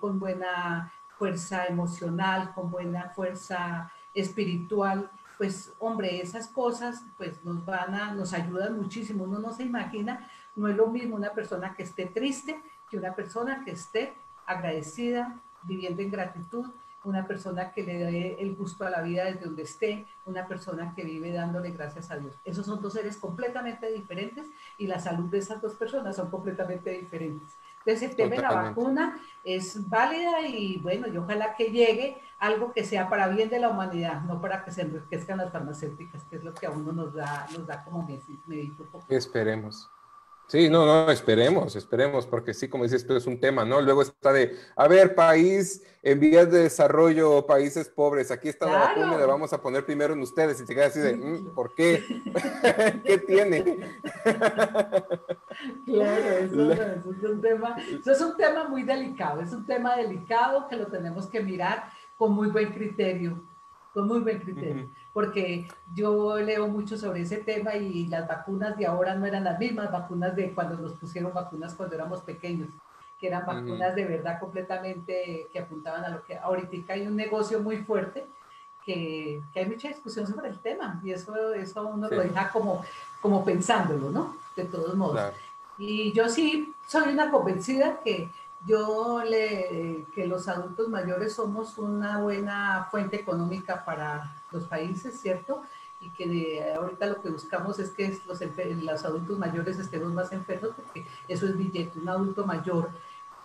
con buena fuerza emocional, con buena fuerza espiritual, pues hombre, esas cosas pues nos ayudan muchísimo. Uno no se imagina, no es lo mismo una persona que esté triste que una persona que esté agradecida, viviendo en gratitud, una persona que le dé el gusto a la vida desde donde esté, una persona que vive dándole gracias a Dios. Esos son dos seres completamente diferentes y la salud de esas dos personas son completamente diferentes. Entonces el tema de la vacuna es válida y bueno, yo ojalá que llegue algo que sea para bien de la humanidad, no para que se enriquezcan las farmacéuticas, que es lo que a uno nos da como medito. Esperemos. Sí, no, no, esperemos, porque sí, como dices, esto es un tema, ¿no? Luego está de, a ver, país en vías de desarrollo, países pobres, aquí está la vacuna, la vamos a poner primero en ustedes, y te quedas así de, ¿por qué? ¿Qué tiene? Claro, eso es un tema muy delicado, es un tema delicado que lo tenemos que mirar con muy buen criterio, uh-huh. Porque yo leo mucho sobre ese tema y las vacunas de ahora no eran las mismas vacunas de cuando nos pusieron vacunas cuando éramos pequeños, que eran vacunas uh-huh. de verdad completamente que apuntaban a lo que ahorita hay un negocio muy fuerte que hay mucha discusión sobre el tema y eso uno sí. Lo deja como pensándolo, ¿no? De todos modos. Claro. Y yo sí soy una convencida que los adultos mayores somos una buena fuente económica para los países, ¿cierto? Y que ahorita lo que buscamos es que los adultos mayores estemos más enfermos, porque eso es billete. Un adulto mayor,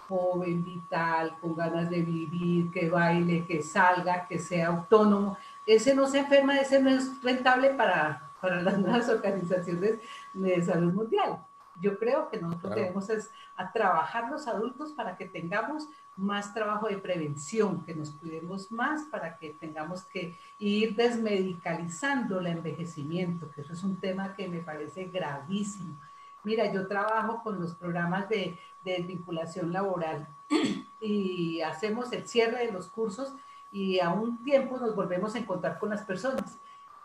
joven, vital, con ganas de vivir, que baile, que salga, que sea autónomo, ese no se enferma, ese no es rentable para las nuevas organizaciones de salud mundial. Yo creo que nosotros debemos a trabajar los adultos para que tengamos más trabajo de prevención, que nos cuidemos más, para que tengamos que ir desmedicalizando el envejecimiento, que eso es un tema que me parece gravísimo. Mira, yo trabajo con los programas de desvinculación laboral y hacemos el cierre de los cursos y a un tiempo nos volvemos a encontrar con las personas.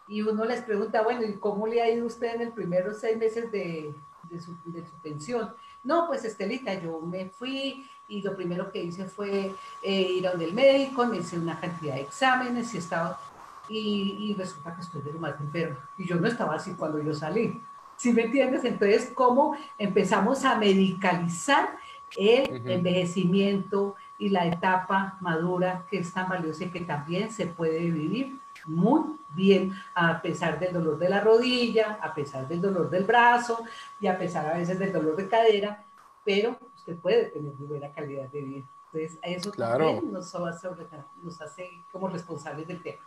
Y uno les pregunta, bueno, ¿y cómo le ha ido usted en el primeros 6 meses de su pensión? No, pues Estelita, yo me fui y lo primero que hice fue ir a donde el médico, me hice una cantidad de exámenes y resulta que estoy de lo más enferma. Y yo no estaba así cuando yo salí. ¿Sí me entiendes? Entonces, ¿cómo empezamos a medicalizar el uh-huh. envejecimiento y la etapa madura que es tan valiosa y que también se puede vivir muy bien, a pesar del dolor de la rodilla, a pesar del dolor del brazo y a pesar a veces del dolor de cadera, pero usted puede tener muy buena calidad de vida? Entonces, eso también nos hace como responsables del tema.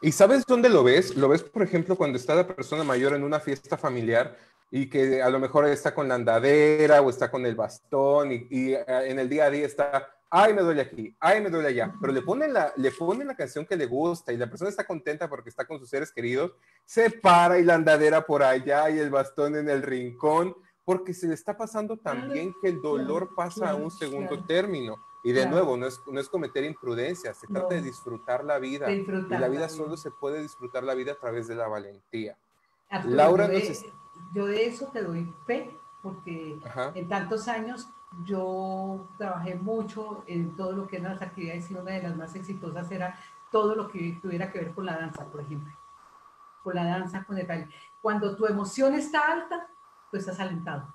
¿Y sabes dónde lo ves? Lo ves, por ejemplo, cuando está la persona mayor en una fiesta familiar y que a lo mejor está con la andadera o está con el bastón y en el día a día está... ay, me duele aquí, ay, me duele allá, pero le ponen la canción que le gusta y la persona está contenta porque está con sus seres queridos, se para y la andadera por allá y el bastón en el rincón, porque se le está pasando tan bien que el dolor pasa a un segundo término. Y de nuevo, no es cometer imprudencia, se trata de disfrutar la vida. Y la vida solo se puede disfrutar la vida a través de la valentía. Arturo, Laura, yo de eso te doy fe, porque ajá. en tantos años... yo trabajé mucho en todo lo que eran las actividades y una de las más exitosas era todo lo que tuviera que ver con la danza, por ejemplo. Con la danza, con el baile. Cuando tu emoción está alta, tú estás alentado.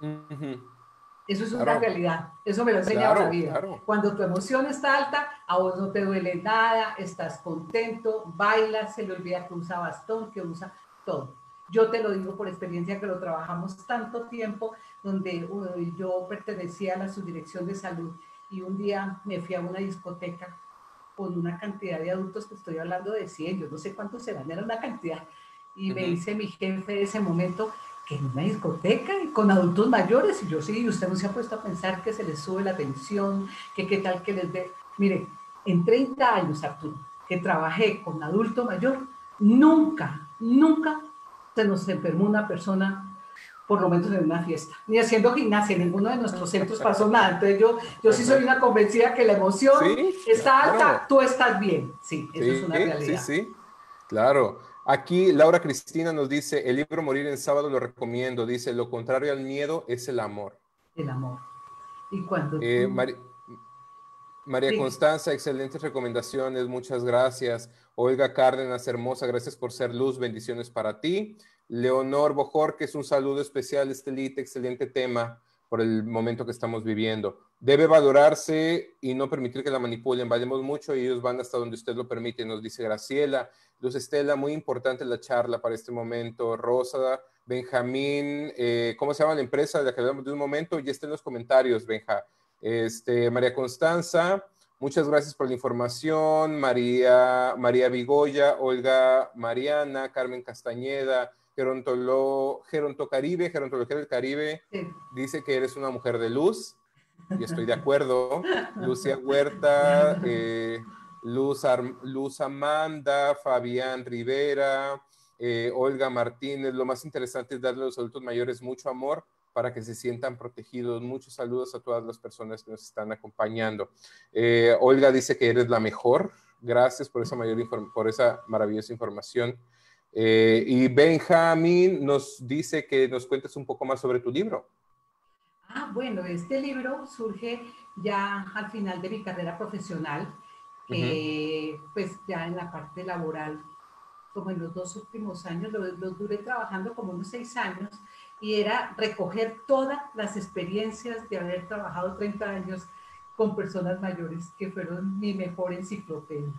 Uh-huh. Eso es una realidad. Eso me lo ha enseñado la vida. Claro. Cuando tu emoción está alta, a vos no te duele nada, estás contento, bailas, se le olvida que usa bastón, que usa todo. Yo te lo digo por experiencia que lo trabajamos tanto tiempo, donde yo pertenecía a la subdirección de salud y un día me fui a una discoteca con una cantidad de adultos, que estoy hablando de 100, yo no sé cuántos serán, era una cantidad. Y uh-huh. me dice mi jefe de ese momento que en una discoteca y con adultos mayores, y yo sí, usted no se ha puesto a pensar que se les sube la tensión, que qué tal que les dé. Mire, en 30 años, Arturo, que trabajé con adulto mayor, nunca nos enfermó una persona, por lo menos en una fiesta, ni haciendo gimnasia, en ninguno de nuestros centros pasó nada. Entonces yo sí soy una convencida que la emoción está alta, tú estás bien. Sí, eso es una realidad. Sí, claro. Aquí Laura Cristina nos dice, el libro Morir en Sábado lo recomiendo, dice, lo contrario al miedo es el amor. El amor. Y cuando... María Constanza, excelentes recomendaciones, muchas gracias. Olga Cárdenas, hermosa, gracias por ser luz, bendiciones para ti. Leonor Bojorquez, un saludo especial, Estelita, excelente tema por el momento que estamos viviendo. Debe valorarse y no permitir que la manipulen, valemos mucho y ellos van hasta donde usted lo permite, nos dice Graciela. Luz Estela, muy importante la charla para este momento. Rosa, Benjamín, ¿cómo se llama la empresa de la que hablamos de un momento? Ya está en los comentarios, Benja. María Constanza, muchas gracias por la información. María Vigoya, Olga Mariana, Carmen Castañeda, Gerontocaribe, Gerontología del Caribe, sí, dice que eres una mujer de luz, y estoy de acuerdo. Lucía Huerta, Luz Amanda, Fabián Rivera, Olga Martínez, lo más interesante es darle a los adultos mayores mucho amor para que se sientan protegidos. Muchos saludos a todas las personas que nos están acompañando. Olga dice que eres la mejor. Gracias por esa maravillosa información. Y Benjamín nos dice que nos cuentes un poco más sobre tu libro. Ah, bueno, este libro surge ya al final de mi carrera profesional, pues ya en la parte laboral, como en los dos últimos años, los duré trabajando como unos 6 años, y era recoger todas las experiencias de haber trabajado 30 años con personas mayores, que fueron mi mejor enciclopedia.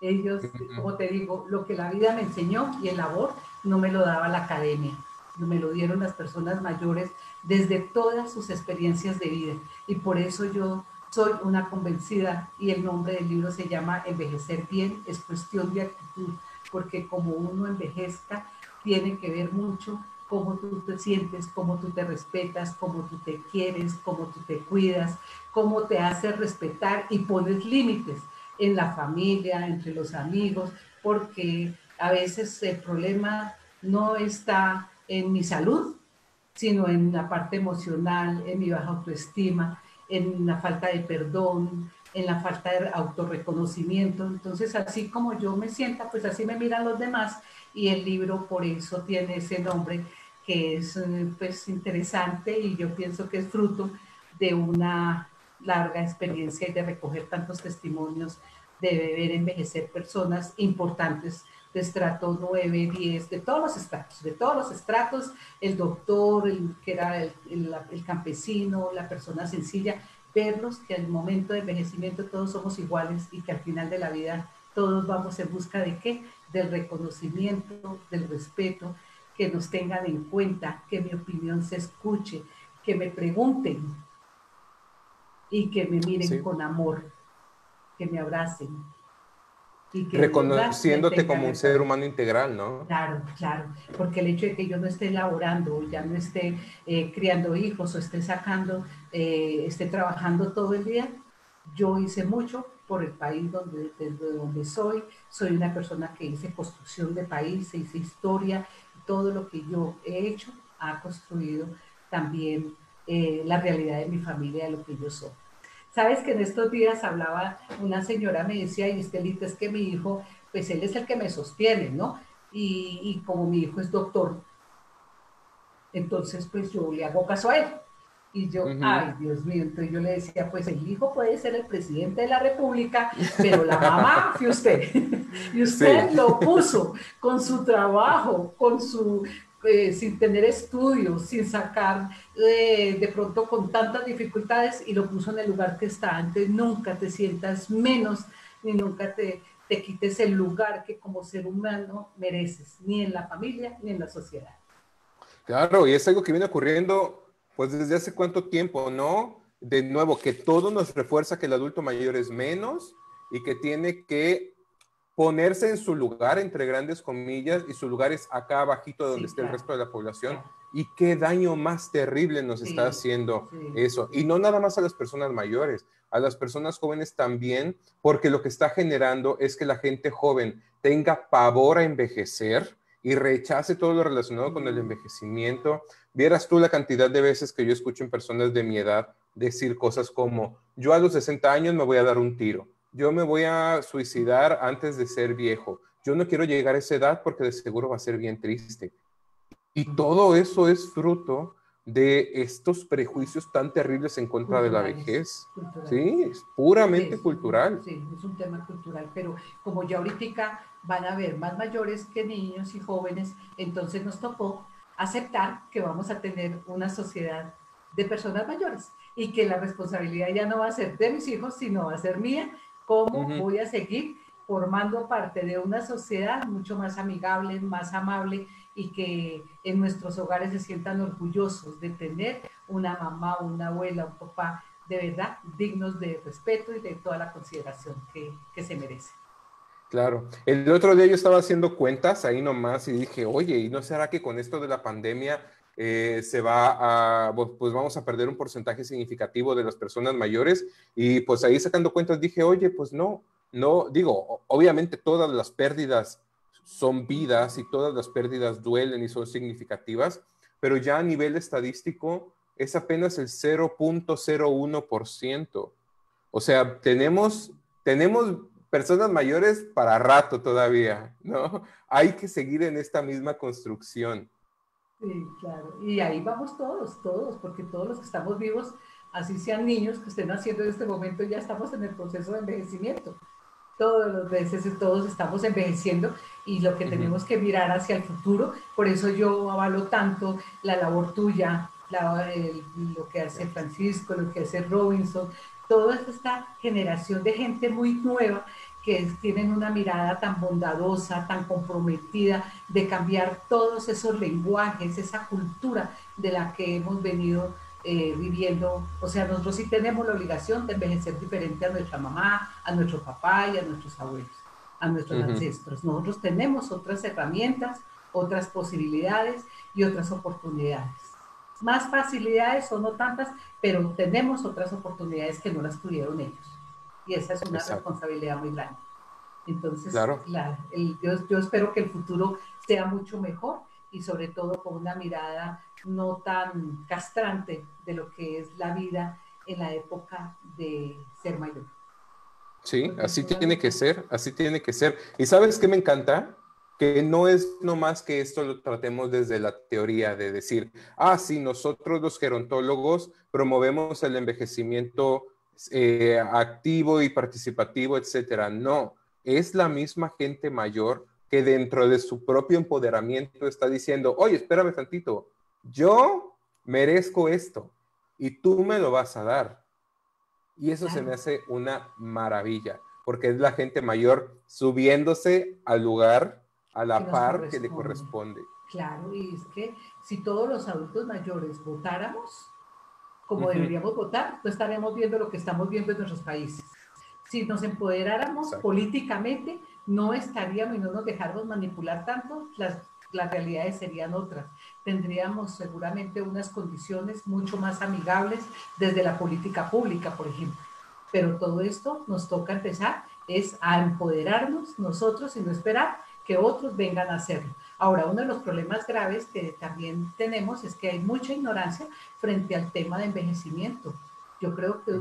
Ellos, como te digo, lo que la vida me enseñó y el labor no me lo daba la academia, me lo dieron las personas mayores desde todas sus experiencias de vida. Y por eso yo soy una convencida, y el nombre del libro se llama Envejecer Bien, es cuestión de actitud, porque como uno envejezca, tiene que ver mucho cómo tú te sientes, cómo tú te respetas, cómo tú te quieres, cómo tú te cuidas, cómo te haces respetar y pones límites en la familia, entre los amigos, porque a veces el problema no está en mi salud, sino en la parte emocional, en mi baja autoestima, en la falta de perdón, en la falta de autorreconocimiento. Entonces, así como yo me sienta, pues así me miran los demás, y el libro por eso tiene ese nombre, que es pues interesante, y yo pienso que es fruto de una larga experiencia y de recoger tantos testimonios de ver envejecer personas importantes de estrato 9, 10, de todos los estratos, el doctor, el campesino, la persona sencilla, verlos que al momento de envejecimiento todos somos iguales, y que al final de la vida todos vamos en busca de ¿qué? Del reconocimiento, del respeto, que nos tengan en cuenta, que mi opinión se escuche, que me pregunten y que me miren con amor, que me abracen. Reconociéndote como un ser humano integral, ¿no? Claro, claro, porque el hecho de que yo no esté laborando, ya no esté criando hijos, o esté sacando, esté trabajando todo el día, yo hice mucho por el país desde donde soy una persona que hice construcción de país, hice historia, todo lo que yo he hecho ha construido también la realidad de mi familia, de lo que yo soy. Sabes que en estos días hablaba una señora, me decía, y Estelita, es que mi hijo, pues él es el que me sostiene, ¿no? Y como mi hijo es doctor, entonces pues yo le hago caso a él. Y yo, ay, Dios mío, entonces yo le decía, pues el hijo puede ser el presidente de la República, pero la mamá fue usted. Y usted lo puso con su trabajo, con su... sin tener estudios, sin sacar de pronto con tantas dificultades, y lo puso en el lugar que está. Antes nunca te sientas menos, ni nunca te quites el lugar que como ser humano mereces, ni en la familia, ni en la sociedad. Claro, y es algo que viene ocurriendo pues desde hace cuánto tiempo, ¿no? De nuevo, que todo nos refuerza que el adulto mayor es menos y que tiene que ponerse en su lugar, entre grandes comillas, y su lugar es acá abajito de donde esté el resto de la población. Y qué daño más terrible nos está haciendo eso. Y no nada más a las personas mayores, a las personas jóvenes también, porque lo que está generando es que la gente joven tenga pavor a envejecer y rechace todo lo relacionado con el envejecimiento. Vieras tú la cantidad de veces que yo escucho en personas de mi edad decir cosas como, yo a los 60 años me voy a dar un tiro. Yo me voy a suicidar antes de ser viejo. Yo no quiero llegar a esa edad porque de seguro va a ser bien triste. Y todo eso es fruto de estos prejuicios tan terribles en contra de la vejez. Culturales. Sí, es puramente cultural. Sí, es un tema cultural, pero como ya ahorita van a haber más mayores que niños y jóvenes, entonces nos tocó aceptar que vamos a tener una sociedad de personas mayores y que la responsabilidad ya no va a ser de mis hijos, sino va a ser mía. ¿Cómo voy a seguir formando parte de una sociedad mucho más amigable, más amable, y que en nuestros hogares se sientan orgullosos de tener una mamá, una abuela, un papá de verdad dignos de respeto y de toda la consideración que se merece? Claro. El otro día yo estaba haciendo cuentas ahí nomás y dije, oye, ¿y no será que con esto de la pandemia se va a, pues vamos a perder un porcentaje significativo de las personas mayores? Y pues ahí sacando cuentas dije, oye, pues no, digo, obviamente todas las pérdidas son vidas y todas las pérdidas duelen y son significativas, pero ya a nivel estadístico es apenas el 0.01%. O sea, tenemos personas mayores para rato todavía, ¿no? Hay que seguir en esta misma construcción. Sí, claro. Y ahí vamos todos, porque todos los que estamos vivos, así sean niños que estén naciendo en este momento, ya estamos en el proceso de envejecimiento. Todos los veces, todos estamos envejeciendo y lo que tenemos que mirar hacia el futuro, por eso yo avalo tanto la labor tuya, lo que hace Francisco, lo que hace Robinson, toda esta generación de gente muy nueva que tienen una mirada tan bondadosa, tan comprometida de cambiar todos esos lenguajes, esa cultura de la que hemos venido viviendo. O sea, nosotros sí tenemos la obligación de envejecer diferente a nuestra mamá, a nuestro papá y a nuestros abuelos, a nuestros ancestros. Nosotros tenemos otras herramientas, otras posibilidades y otras oportunidades. Más facilidades o no tantas, pero tenemos otras oportunidades que no las tuvieron ellos. Y esa es una responsabilidad muy grande. Entonces, claro. yo espero que el futuro sea mucho mejor y sobre todo con una mirada no tan castrante de lo que es la vida en la época de ser mayor. Sí, entonces, así tiene que ser, así tiene que ser. ¿Y sabes qué me encanta? Que no es nomás que esto lo tratemos desde la teoría de decir, ah, sí, nosotros los gerontólogos promovemos el envejecimiento activo y participativo, etcétera. No, es la misma gente mayor que dentro de su propio empoderamiento está diciendo, oye, espérame tantito, yo merezco esto y tú me lo vas a dar. Y eso se me hace una maravilla, porque es la gente mayor subiéndose al lugar, a la par que le corresponde. Claro, y es que si todos los adultos mayores votáramos como deberíamos votar, no estaremos viendo lo que estamos viendo en nuestros países. Si nos empoderáramos políticamente, no estaríamos y no nos dejáramos manipular tanto, las realidades serían otras. Tendríamos seguramente unas condiciones mucho más amigables desde la política pública, por ejemplo. Pero todo esto nos toca empezar, es a empoderarnos nosotros y no esperar que otros vengan a hacerlo. Ahora, uno de los problemas graves que también tenemos es que hay mucha ignorancia frente al tema de envejecimiento. Yo creo que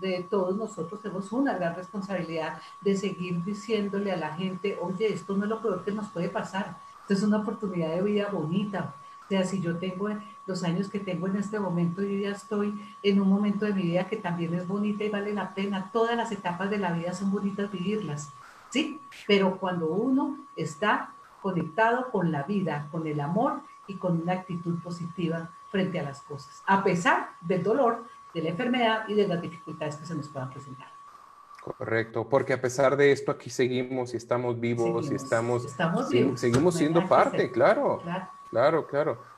de todos nosotros tenemos una gran responsabilidad de seguir diciéndole a la gente, oye, esto no es lo peor que nos puede pasar. Esto es una oportunidad de vida bonita. O sea, si yo tengo los años que tengo en este momento, yo ya estoy en un momento de mi vida que también es bonita y vale la pena. Todas las etapas de la vida son bonitas vivirlas. Sí, pero cuando uno está conectado con la vida, con el amor y con una actitud positiva frente a las cosas, a pesar del dolor, de la enfermedad y de las dificultades que se nos puedan presentar. Correcto, porque a pesar de esto aquí seguimos y estamos vivos y estamos vivos, seguimos siendo parte, claro.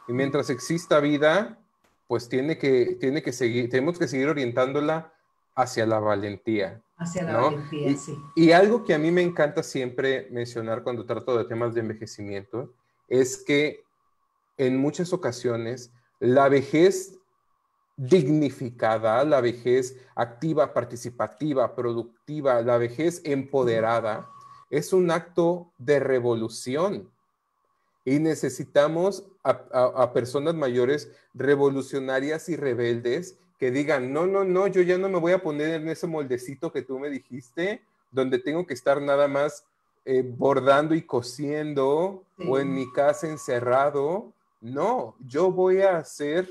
Y mientras exista vida, pues tiene que seguir, tenemos que seguir orientándola hacia la valentía. Hacia la valentía, sí. Y algo que a mí me encanta siempre mencionar cuando trato de temas de envejecimiento es que en muchas ocasiones la vejez dignificada, la vejez activa, participativa, productiva, la vejez empoderada es un acto de revolución. Y necesitamos a personas mayores revolucionarias y rebeldes que digan, no, yo ya no me voy a poner en ese moldecito que tú me dijiste, donde tengo que estar nada más bordando y cosiendo, o en mi casa encerrado. No, yo voy a hacer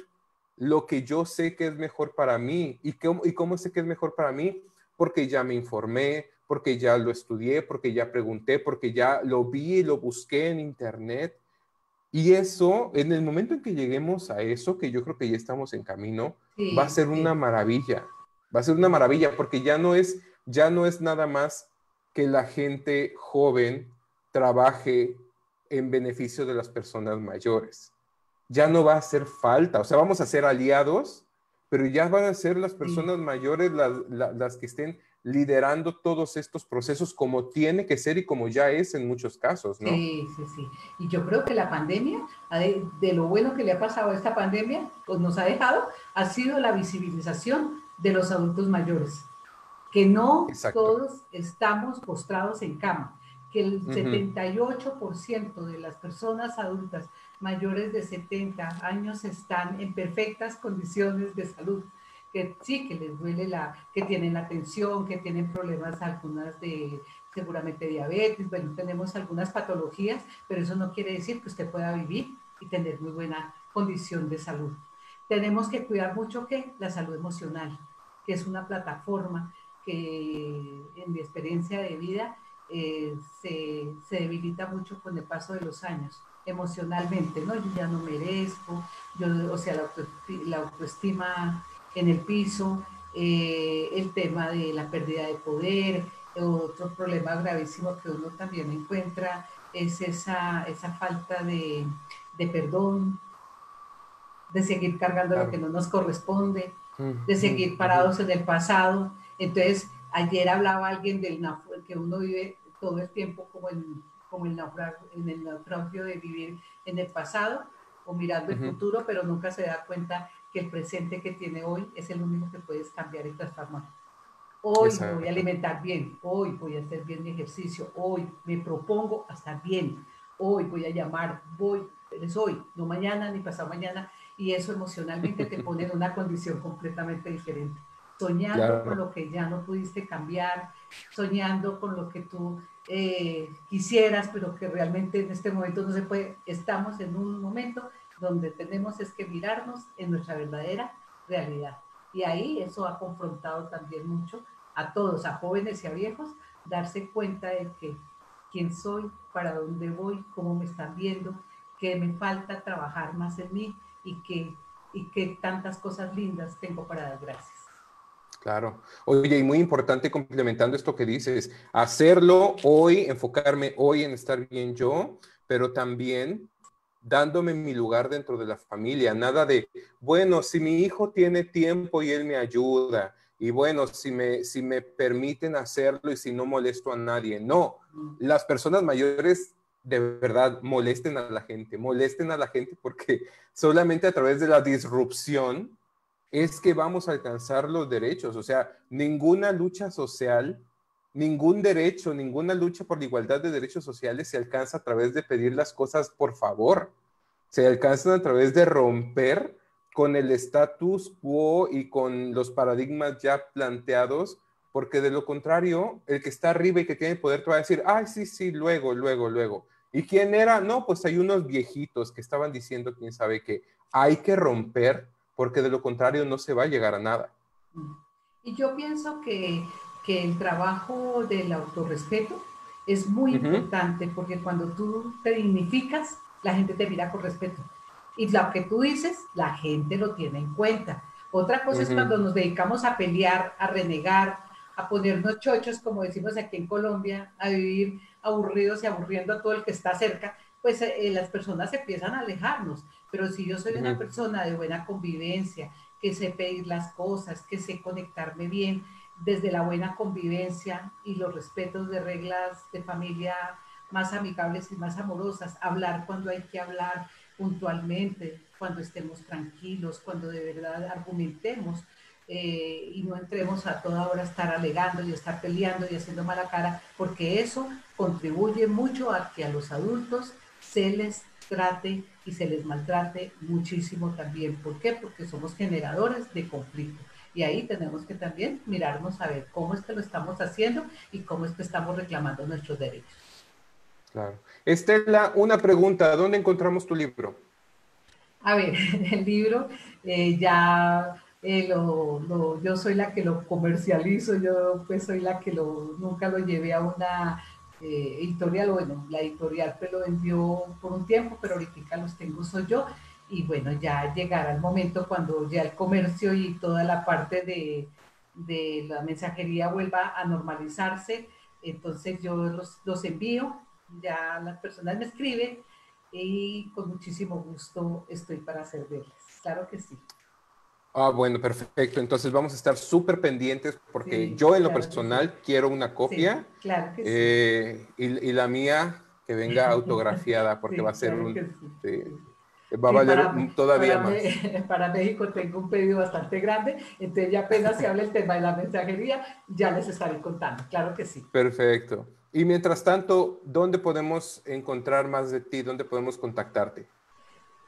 lo que yo sé que es mejor para mí. ¿Y cómo sé que es mejor para mí? Porque ya me informé, porque ya lo estudié, porque ya pregunté, porque ya lo vi y lo busqué en internet. Y eso, en el momento en que lleguemos a eso, que yo creo que ya estamos en camino, va a ser una maravilla. Va a ser una maravilla porque ya no es nada más que la gente joven trabaje en beneficio de las personas mayores. Ya no va a hacer falta. O sea, vamos a ser aliados, pero ya van a ser las personas mayores las que estén liderando todos estos procesos como tiene que ser y como ya es en muchos casos, ¿no? Sí, sí, sí. Y yo creo que la pandemia, de lo bueno que le ha pasado a esta pandemia, pues nos ha dejado, ha sido la visibilización de los adultos mayores, que no Exacto. todos estamos postrados en cama, que el 78% de las personas adultas mayores de 70 años están en perfectas condiciones de salud, que sí, que les duele que tienen la tensión, que tienen problemas algunas seguramente diabetes, bueno, tenemos algunas patologías, pero eso no quiere decir que usted pueda vivir y tener muy buena condición de salud. Tenemos que cuidar mucho la salud emocional, que es una plataforma que en mi experiencia de vida se debilita mucho con el paso de los años, emocionalmente, ¿no? Yo ya no merezco, la autoestima en el piso, el tema de la pérdida de poder. Otro problema gravísimo que uno también encuentra es esa falta de perdón, de seguir cargando Claro. lo que no nos corresponde, de seguir parados en el pasado. Entonces, ayer hablaba alguien que uno vive todo el tiempo como el naufragio de vivir en el pasado o mirando el futuro, pero nunca se da cuenta que el presente que tiene hoy es el único que puedes cambiar y transformar. Hoy me voy a alimentar bien, hoy voy a hacer bien mi ejercicio, hoy me propongo a estar bien, hoy voy a llamar, es hoy, no mañana ni pasado mañana, y eso emocionalmente te pone en una condición completamente diferente. Soñando Claro. con lo que ya no pudiste cambiar, soñando con lo que tú quisieras, pero que realmente en este momento no se puede. Estamos en un momento donde tenemos es que mirarnos en nuestra verdadera realidad. Y ahí eso ha confrontado también mucho a todos, a jóvenes y a viejos, darse cuenta de que quién soy, para dónde voy, cómo me están viendo, que me falta trabajar más en mí y que tantas cosas lindas tengo para dar gracias. Claro. Oye, y muy importante, complementando esto que dices, hacerlo hoy, enfocarme hoy en estar bien yo, pero también dándome mi lugar dentro de la familia. Nada de, bueno, si mi hijo tiene tiempo y él me ayuda, y bueno, si me permiten hacerlo y si no molesto a nadie. No, las personas mayores de verdad molesten a la gente porque solamente a través de la disrupción es que vamos a alcanzar los derechos. O sea, ninguna lucha social, ningún derecho, ninguna lucha por la igualdad de derechos sociales se alcanza a través de pedir las cosas por favor. Se alcanzan a través de romper con el status quo y con los paradigmas ya planteados, porque de lo contrario, el que está arriba y que tiene poder te va a decir, ay, sí, luego. ¿Y quién era? No, pues hay unos viejitos que estaban diciendo quién sabe qué. Hay que romper, porque de lo contrario no se va a llegar a nada. Y yo pienso que el trabajo del autorrespeto es muy importante, porque cuando tú te dignificas, la gente te mira con respeto. Y lo que tú dices, la gente lo tiene en cuenta. Otra cosa es cuando nos dedicamos a pelear, a renegar, a ponernos chochos, como decimos aquí en Colombia, a vivir aburridos y aburriendo a todo el que está cerca, pues las personas empiezan a alejarnos. Pero si yo soy una persona de buena convivencia, que sé pedir las cosas, que sé conectarme bien, desde la buena convivencia y los respetos de reglas de familia más amigables y más amorosas, hablar cuando hay que hablar puntualmente, cuando estemos tranquilos, cuando de verdad argumentemos y no entremos a toda hora a estar alegando y estar peleando y haciendo mala cara, porque eso contribuye mucho a que a los adultos se les trate y se les maltrate muchísimo también. ¿Por qué? Porque somos generadores de conflicto. Y ahí tenemos que también mirarnos a ver cómo es que lo estamos haciendo y cómo es que estamos reclamando nuestros derechos. Claro. Estela, una pregunta. ¿Dónde encontramos tu libro? A ver, el libro yo soy la que lo comercializo, yo pues soy la que nunca lo llevé a una editorial, bueno, la editorial me lo vendió por un tiempo, pero ahorita los tengo, soy yo. Y bueno, ya llegará el momento cuando ya el comercio y toda la parte de la mensajería vuelva a normalizarse. Entonces yo los envío, ya las personas me escriben y con muchísimo gusto estoy para servirles. Claro que sí. Ah, bueno, perfecto. Entonces vamos a estar súper pendientes porque sí, yo en lo personal quiero una copia y la mía que venga autografiada porque va a ser va a valer todavía más. Para México tengo un pedido bastante grande, entonces ya apenas se hable el tema de la mensajería, ya les estaré contando, claro que sí. Perfecto. Y mientras tanto, ¿dónde podemos encontrar más de ti? ¿Dónde podemos contactarte?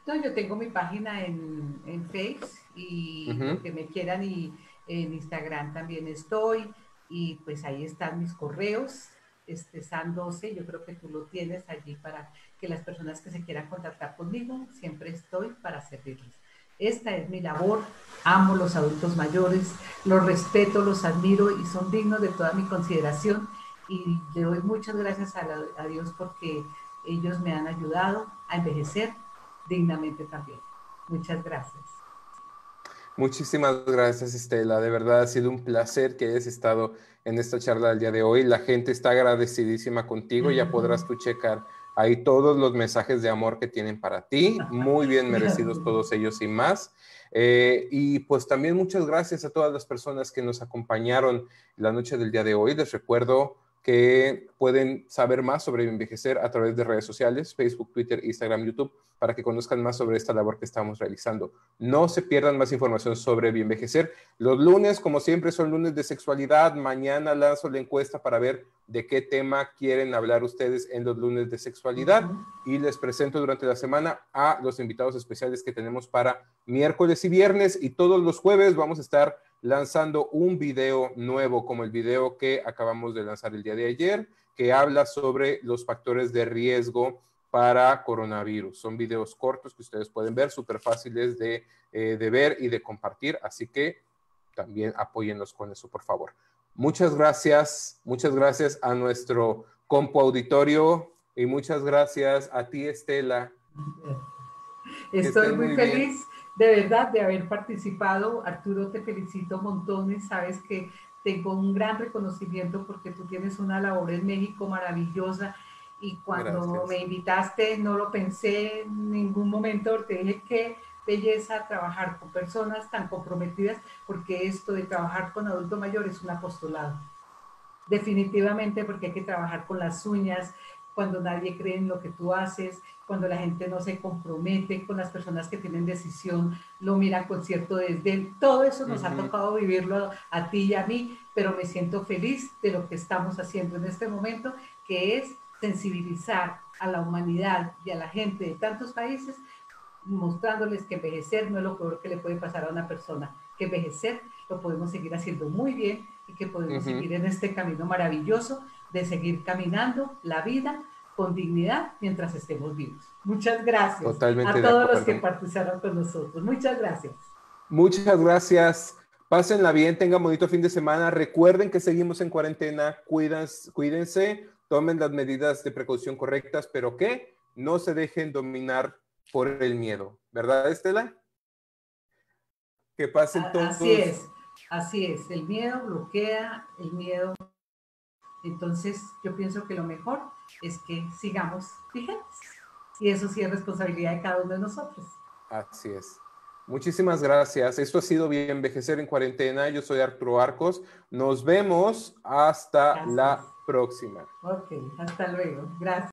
No, yo tengo mi página en Facebook y que me quieran, y en Instagram también estoy, y pues ahí están mis correos. San 12, yo creo que tú lo tienes allí para que las personas que se quieran contactar conmigo, siempre estoy para servirles. Esta es mi labor, amo los adultos mayores, los respeto, los admiro y son dignos de toda mi consideración, y le doy muchas gracias a Dios porque ellos me han ayudado a envejecer dignamente también. Muchas gracias. Muchísimas gracias, Estela. De verdad ha sido un placer que hayas estado en esta charla del día de hoy. La gente está agradecidísima contigo. Ya podrás tú checar ahí todos los mensajes de amor que tienen para ti. Muy bien merecidos todos ellos y más. Y pues también muchas gracias a todas las personas que nos acompañaron la noche del día de hoy. Les recuerdo que pueden saber más sobre Bienvejecer a través de redes sociales, Facebook, Twitter, Instagram, YouTube, para que conozcan más sobre esta labor que estamos realizando. No se pierdan más información sobre Bienvejecer. Los lunes, como siempre, son lunes de sexualidad. Mañana lanzo la encuesta para ver de qué tema quieren hablar ustedes en los lunes de sexualidad. Y les presento durante la semana a los invitados especiales que tenemos para miércoles y viernes. Y todos los jueves vamos a estar lanzando un video nuevo, como el video que acabamos de lanzar el día de ayer, que habla sobre los factores de riesgo para coronavirus. Son videos cortos que ustedes pueden ver, súper fáciles de ver y de compartir, así que también apóyennos con eso, por favor. Muchas gracias a nuestro compu auditorio y muchas gracias a ti, Estela. Estoy muy feliz. De verdad, de haber participado. Arturo, te felicito montones. Sabes que tengo un gran reconocimiento porque tú tienes una labor en México maravillosa. Y cuando me invitaste, no lo pensé en ningún momento. Te dije qué belleza trabajar con personas tan comprometidas, porque esto de trabajar con adulto mayor es un apostolado. Definitivamente, porque hay que trabajar con las uñas, cuando nadie cree en lo que tú haces, cuando la gente no se compromete con las personas que tienen decisión, lo miran con cierto desdén. Todo eso nos ha tocado vivirlo a ti y a mí, pero me siento feliz de lo que estamos haciendo en este momento, que es sensibilizar a la humanidad y a la gente de tantos países, mostrándoles que envejecer no es lo peor que le puede pasar a una persona, que envejecer lo podemos seguir haciendo muy bien y que podemos seguir en este camino maravilloso de seguir caminando la vida con dignidad mientras estemos vivos. Muchas gracias a todos los que participaron con nosotros. Muchas gracias. Muchas gracias. Pásenla bien, tengan bonito fin de semana. Recuerden que seguimos en cuarentena. Cuídense, tomen las medidas de precaución correctas, pero que no se dejen dominar por el miedo. ¿Verdad, Estela? Que pasen todos. Así es. El miedo bloquea, el miedo... Entonces, yo pienso que lo mejor es que sigamos vigentes. Y eso sí es responsabilidad de cada uno de nosotros. Así es. Muchísimas gracias. Esto ha sido Bienvejecer en Cuarentena. Yo soy Arturo Arcos. Nos vemos hasta la próxima. Ok, hasta luego. Gracias.